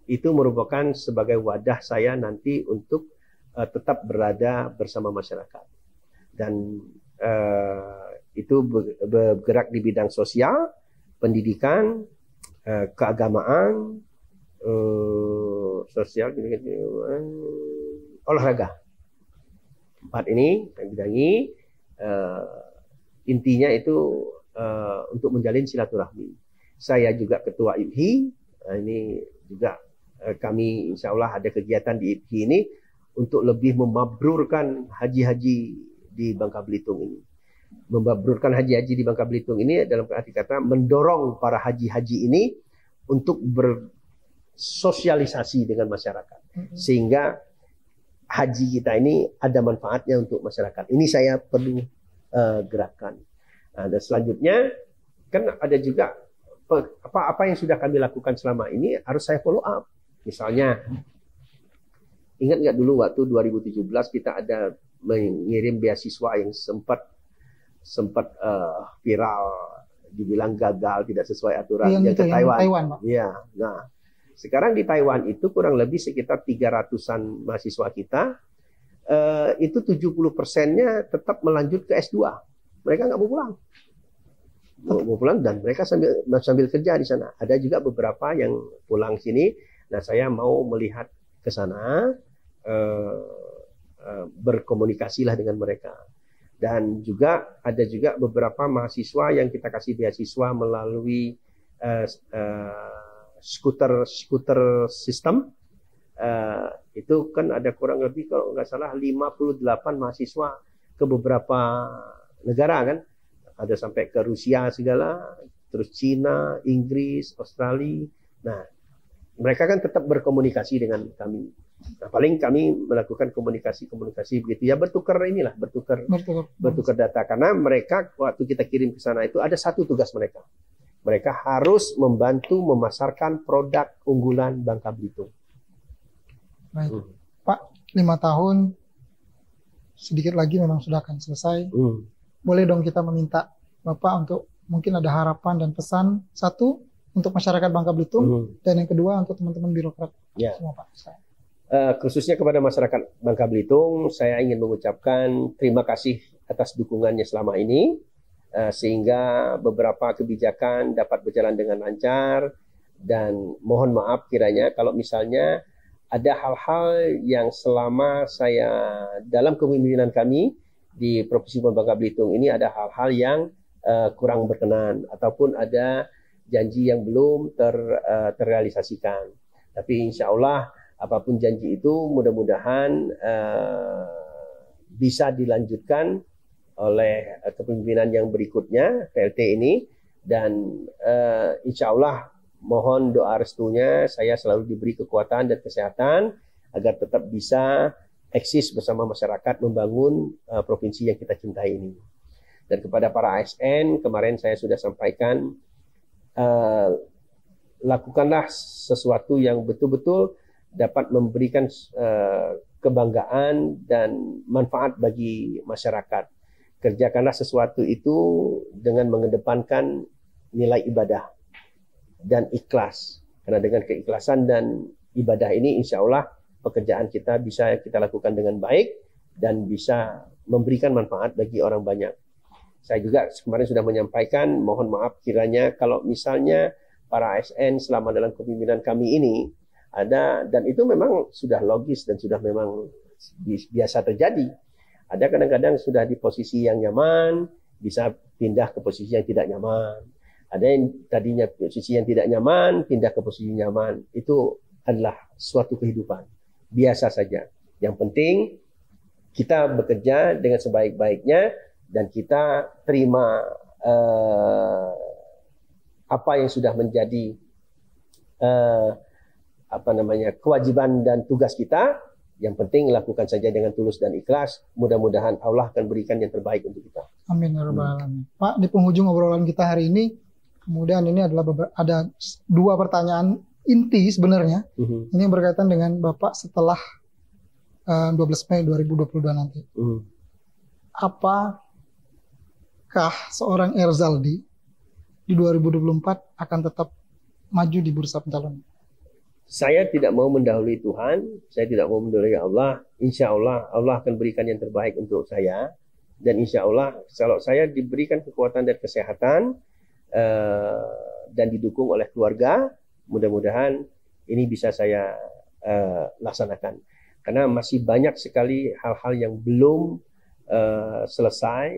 itu merupakan sebagai wadah saya nanti untuk uh, tetap berada bersama masyarakat. Dan Uh, itu bergerak di bidang sosial, pendidikan, uh, keagamaan, uh, sosial, gitu, gitu, uh, olahraga. Empat ini saya bidangi. Uh, intinya itu uh, untuk menjalin silaturahmi. Saya juga ketua I B H I. Nah, ini juga uh, kami insya Allah ada kegiatan di I B H I ini untuk lebih memabrurkan haji-haji di Bangka Belitung ini. Membaburkan haji-haji di Bangka Belitung ini dalam arti kata mendorong para haji-haji ini untuk bersosialisasi dengan masyarakat. Sehingga haji kita ini ada manfaatnya untuk masyarakat. Ini saya perlu uh, gerakan. Nah, dan selanjutnya kan ada juga apa-apa yang sudah kami lakukan selama ini harus saya follow up. Misalnya ingat nggak dulu waktu dua ribu tujuh belas kita ada mengirim beasiswa yang sempat sempat uh, viral, dibilang gagal, tidak sesuai aturan yang ke Taiwan. Taiwan, Pak. Ya, nah, Sekarang di Taiwan itu kurang lebih sekitar tiga ratusan mahasiswa kita, eh, itu tujuh puluh persennya tetap melanjut ke S dua. Mereka nggak mau pulang. Nggak mau pulang dan mereka sambil, sambil kerja di sana. Ada juga beberapa yang pulang sini. Nah, saya mau melihat ke sana, eh, eh, berkomunikasilah dengan mereka. Dan juga ada juga beberapa mahasiswa yang kita kasih beasiswa melalui uh, uh, skuter skuter sistem. Uh, itu kan ada kurang lebih kalau nggak salah lima puluh delapan mahasiswa ke beberapa negara kan. Ada sampai ke Rusia segala, terus Cina, Inggris, Australia. Nah, mereka kan tetap berkomunikasi dengan kami. Nah, paling kami melakukan komunikasi-komunikasi begitu ya, bertukar inilah, bertukar, bertukar bertukar data, karena mereka waktu kita kirim ke sana itu ada satu tugas mereka. Mereka harus membantu memasarkan produk unggulan Bangka Belitung. Baik. Hmm. Pak, lima tahun sedikit lagi memang sudah akan selesai. Hmm. Boleh dong kita meminta Bapak untuk mungkin ada harapan dan pesan satu untuk masyarakat Bangka Belitung, hmm. dan yang kedua untuk teman-teman birokrat ya. Semua Pak. Uh, khususnya kepada masyarakat Bangka Belitung, saya ingin mengucapkan terima kasih atas dukungannya selama ini, uh, sehingga beberapa kebijakan dapat berjalan dengan lancar, dan mohon maaf kiranya kalau misalnya ada hal-hal yang selama saya dalam kepemimpinan kami di Provinsi Bangka Belitung ini ada hal-hal yang uh, kurang berkenan, ataupun ada janji yang belum ter, uh, terrealisasikan. Tapi insya Allah apapun janji itu mudah-mudahan uh, bisa dilanjutkan oleh kepemimpinan yang berikutnya, P L T ini. Dan uh, insya Allah mohon doa restunya, saya selalu diberi kekuatan dan kesehatan agar tetap bisa eksis bersama masyarakat membangun uh, provinsi yang kita cintai ini. Dan kepada para A S N, kemarin saya sudah sampaikan, uh, lakukanlah sesuatu yang betul-betul dapat memberikan uh, kebanggaan dan manfaat bagi masyarakat. Kerjakanlah sesuatu itu dengan mengedepankan nilai ibadah dan ikhlas. Karena dengan keikhlasan dan ibadah ini, insya Allah pekerjaan kita bisa kita lakukan dengan baik dan bisa memberikan manfaat bagi orang banyak. Saya juga kemarin sudah menyampaikan, mohon maaf kiranya kalau misalnya para A S N selama dalam kepemimpinan kami ini, ada, dan itu memang sudah logis dan sudah memang biasa terjadi. Ada kadang-kadang sudah di posisi yang nyaman, bisa pindah ke posisi yang tidak nyaman. Ada yang tadinya posisi yang tidak nyaman, pindah ke posisi nyaman. Itu adalah suatu kehidupan. Biasa saja. Yang penting kita bekerja dengan sebaik-baiknya dan kita terima eh, apa yang sudah menjadi eh, apa namanya kewajiban dan tugas kita. Yang penting lakukan saja dengan tulus dan ikhlas. Mudah-mudahan Allah akan berikan yang terbaik untuk kita. Amin ya rabbal alamin. Hmm. Pak, di penghujung obrolan kita hari ini, kemudian ini adalah beber- ada dua pertanyaan inti sebenarnya. Uh-huh. Ini berkaitan dengan Bapak setelah uh, dua belas Mei dua ribu dua puluh dua nanti. Uh-huh. Apakah seorang Erzaldi di dua ribu dua puluh empat akan tetap maju di bursa pencalonan? Saya tidak mau mendahului Tuhan, saya tidak mau mendahului Allah. Insya Allah, Allah akan berikan yang terbaik untuk saya. Dan insya Allah, kalau saya diberikan kekuatan dan kesehatan, uh, dan didukung oleh keluarga, mudah-mudahan ini bisa saya uh, laksanakan. Karena masih banyak sekali hal-hal yang belum uh, selesai,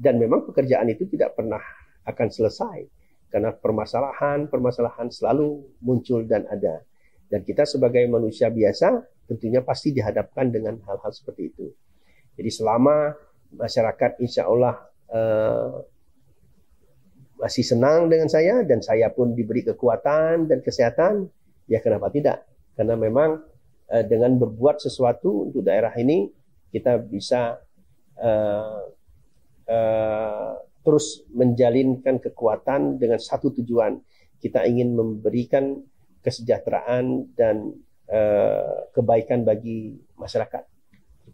dan memang pekerjaan itu tidak pernah akan selesai. Karena permasalahan-permasalahan selalu muncul dan ada. Dan kita sebagai manusia biasa tentunya pasti dihadapkan dengan hal-hal seperti itu. Jadi selama masyarakat insya Allah eh, masih senang dengan saya dan saya pun diberi kekuatan dan kesehatan, ya kenapa tidak? Karena memang eh, dengan berbuat sesuatu untuk daerah ini kita bisa eh, eh, terus menjalinkan kekuatan dengan satu tujuan. Kita ingin memberikan kesejahteraan dan uh, kebaikan bagi masyarakat,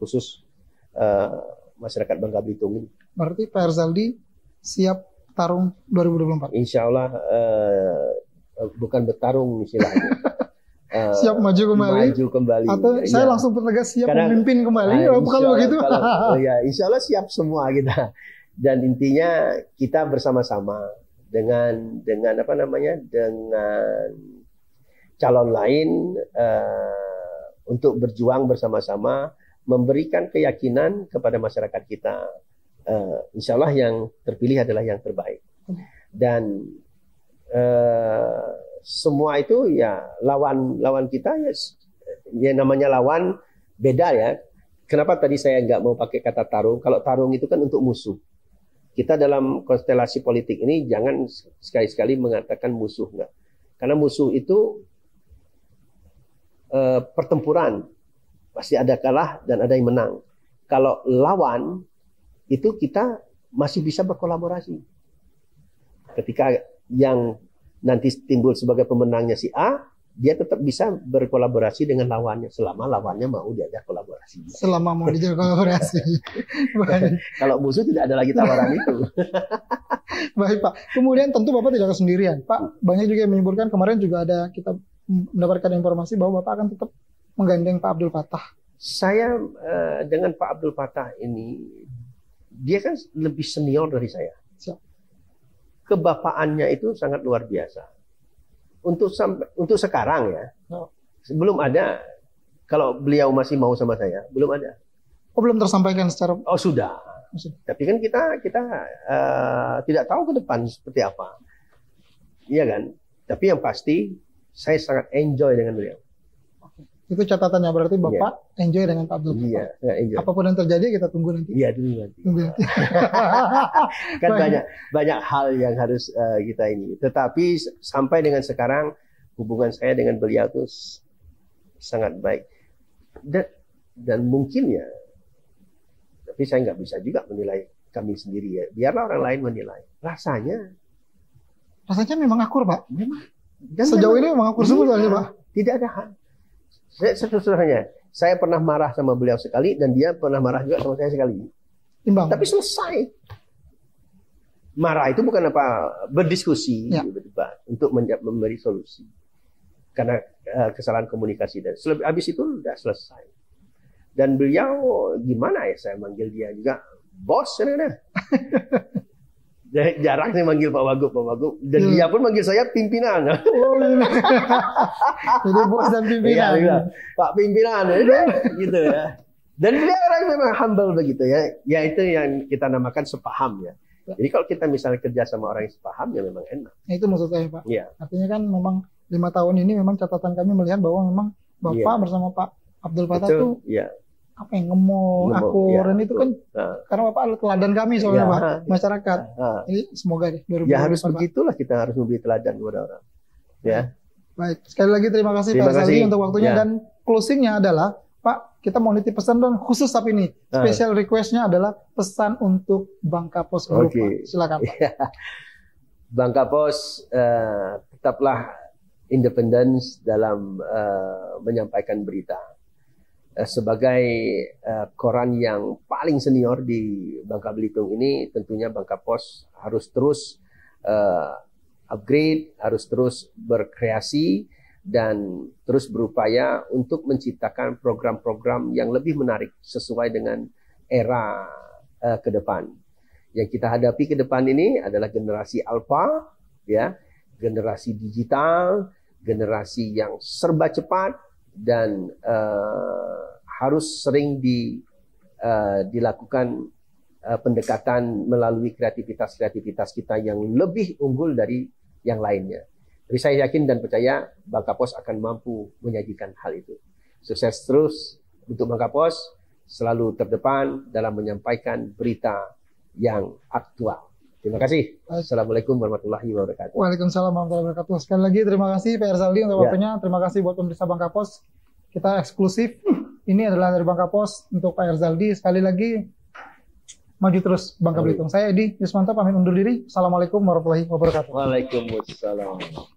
khusus uh, masyarakat Bangka Belitung ini. Berarti Pak Erzaldi siap tarung dua ribu dua puluh empat? Insya Allah uh, bukan bertarung istilahnya, siap maju kembali, maju kembali. Atau ya, saya langsung pertegas siap karena, memimpin kembali. Nah, kalau begitu, ya insya Allah siap semua kita. Dan intinya kita bersama-sama dengan dengan apa namanya dengan calon lain uh, untuk berjuang bersama-sama memberikan keyakinan kepada masyarakat kita. Uh, insya Allah yang terpilih adalah yang terbaik. Dan uh, semua itu ya lawan lawan kita ya, ya namanya lawan beda ya. Kenapa tadi saya nggak mau pakai kata tarung? Kalau tarung itu kan untuk musuh. Kita dalam konstelasi politik ini jangan sekali-sekali mengatakan musuh, enggak. Karena musuh itu eh, pertempuran. Pasti ada kalah dan ada yang menang. Kalau lawan, itu kita masih bisa berkolaborasi. Ketika yang nanti timbul sebagai pemenangnya si A, dia tetap bisa berkolaborasi dengan lawannya selama lawannya mau diajak kolaborasi. Selama mau diajak kolaborasi. Kalau musuh tidak ada lagi tawaran itu. Baik Pak. Kemudian tentu Bapak tidak sendirian. Pak, banyak juga yang menyebutkan kemarin juga ada kita mendapatkan informasi bahwa Bapak akan tetap menggandeng Pak Abdul Patah. Saya eh, dengan Pak Abdul Patah ini, dia kan lebih senior dari saya. Kebapaannya itu sangat luar biasa. Untuk sampai, untuk sekarang ya, oh. belum ada. Kalau beliau masih mau sama saya, belum ada. Oh, belum tersampaikan secara. Oh sudah. Maksud. Tapi kan kita kita uh, tidak tahu ke depan seperti apa, iya kan. Tapi yang pasti saya sangat enjoy dengan beliau. Itu catatannya berarti Bapak yeah. enjoy dengan Pak Abdul. Iya, yeah, apapun yang terjadi kita tunggu nanti. Iya, yeah, tunggu nanti. Tunggu nanti. Kan Baik. banyak banyak hal yang harus uh, kita ini. Tetapi sampai dengan sekarang hubungan saya dengan beliau itu sangat baik. Dan, dan mungkin ya, tapi saya nggak bisa juga menilai kami sendiri ya. Biarlah orang lain menilai. Rasanya, rasanya memang akur Pak. Memang. Dan sejauh memang, ini memang akur semua soalnya Pak. Tidak ada hal. Sesungguhnya, saya pernah marah sama beliau sekali dan dia pernah marah juga sama saya sekali. Imbang. Tapi selesai. Marah itu bukan apa, berdiskusi, ya. berdebat untuk memberi solusi. Karena uh, kesalahan komunikasi dan habis itu sudah selesai. Dan beliau gimana ya saya manggil dia juga bos sebenarnya. Jarak saya manggil Pak Wagub, Pak Wagub, dan hmm. dia pun manggil saya pimpinan. Oh, jadi bos dan pimpinan, ya, Pak pimpinan, ya, gitu ya. Dan dia orang memang humble begitu ya. Ya itu yang kita namakan sepaham ya. Jadi kalau kita misalnya kerja sama orang yang sepaham ya memang enak. Nah, itu maksud saya Pak. Ya. Artinya kan memang lima tahun ini memang catatan kami melihat bahwa memang Bapak ya. bersama Pak Abdul Patah itu. Ya. Apa yang ngomong, akur, ya, itu kan nah. karena Bapak teladan kami soalnya ya, Pak, masyarakat. Nah. Ini semoga deh. Ya harus Bapak. Begitulah kita harus memberi teladan kepada orang. Ya. Baik, sekali lagi terima kasih terima Pak Erzaldi untuk waktunya ya. Dan closingnya adalah Pak, kita mau nitip pesan dong khusus tapi ini. Nah. Special requestnya adalah pesan untuk Bangka Pos Group. Okay. Silakan Pak. Ya. Bangka Pos uh, tetaplah independen dalam uh, menyampaikan berita. Sebagai uh, koran yang paling senior di Bangka Belitung ini, tentunya Bangka Pos harus terus uh, upgrade, harus terus berkreasi, dan terus berupaya untuk menciptakan program-program yang lebih menarik sesuai dengan era uh, ke depan. Yang kita hadapi ke depan ini adalah generasi alpha, ya, generasi digital, generasi yang serba cepat, dan uh, harus sering di, uh, dilakukan uh, pendekatan melalui kreativitas-kreativitas kita yang lebih unggul dari yang lainnya. Tapi saya yakin dan percaya Bangka Pos akan mampu menyajikan hal itu. Sukses terus untuk Bangka Pos, selalu terdepan dalam menyampaikan berita yang aktual. Terima kasih. Assalamualaikum warahmatullahi wabarakatuh. Waalaikumsalam warahmatullahi wabarakatuh. Sekali lagi terima kasih Pak Erzaldi untuk waktunya. Ya. Terima kasih buat pemirsa Bangka Pos. Kita eksklusif. Ini adalah dari Bangka Pos untuk Pak Erzaldi. Sekali lagi maju terus Bangka Belitung. Saya Edi Yusmanto pamit undur diri. Assalamualaikum warahmatullahi wabarakatuh. Waalaikumsalam.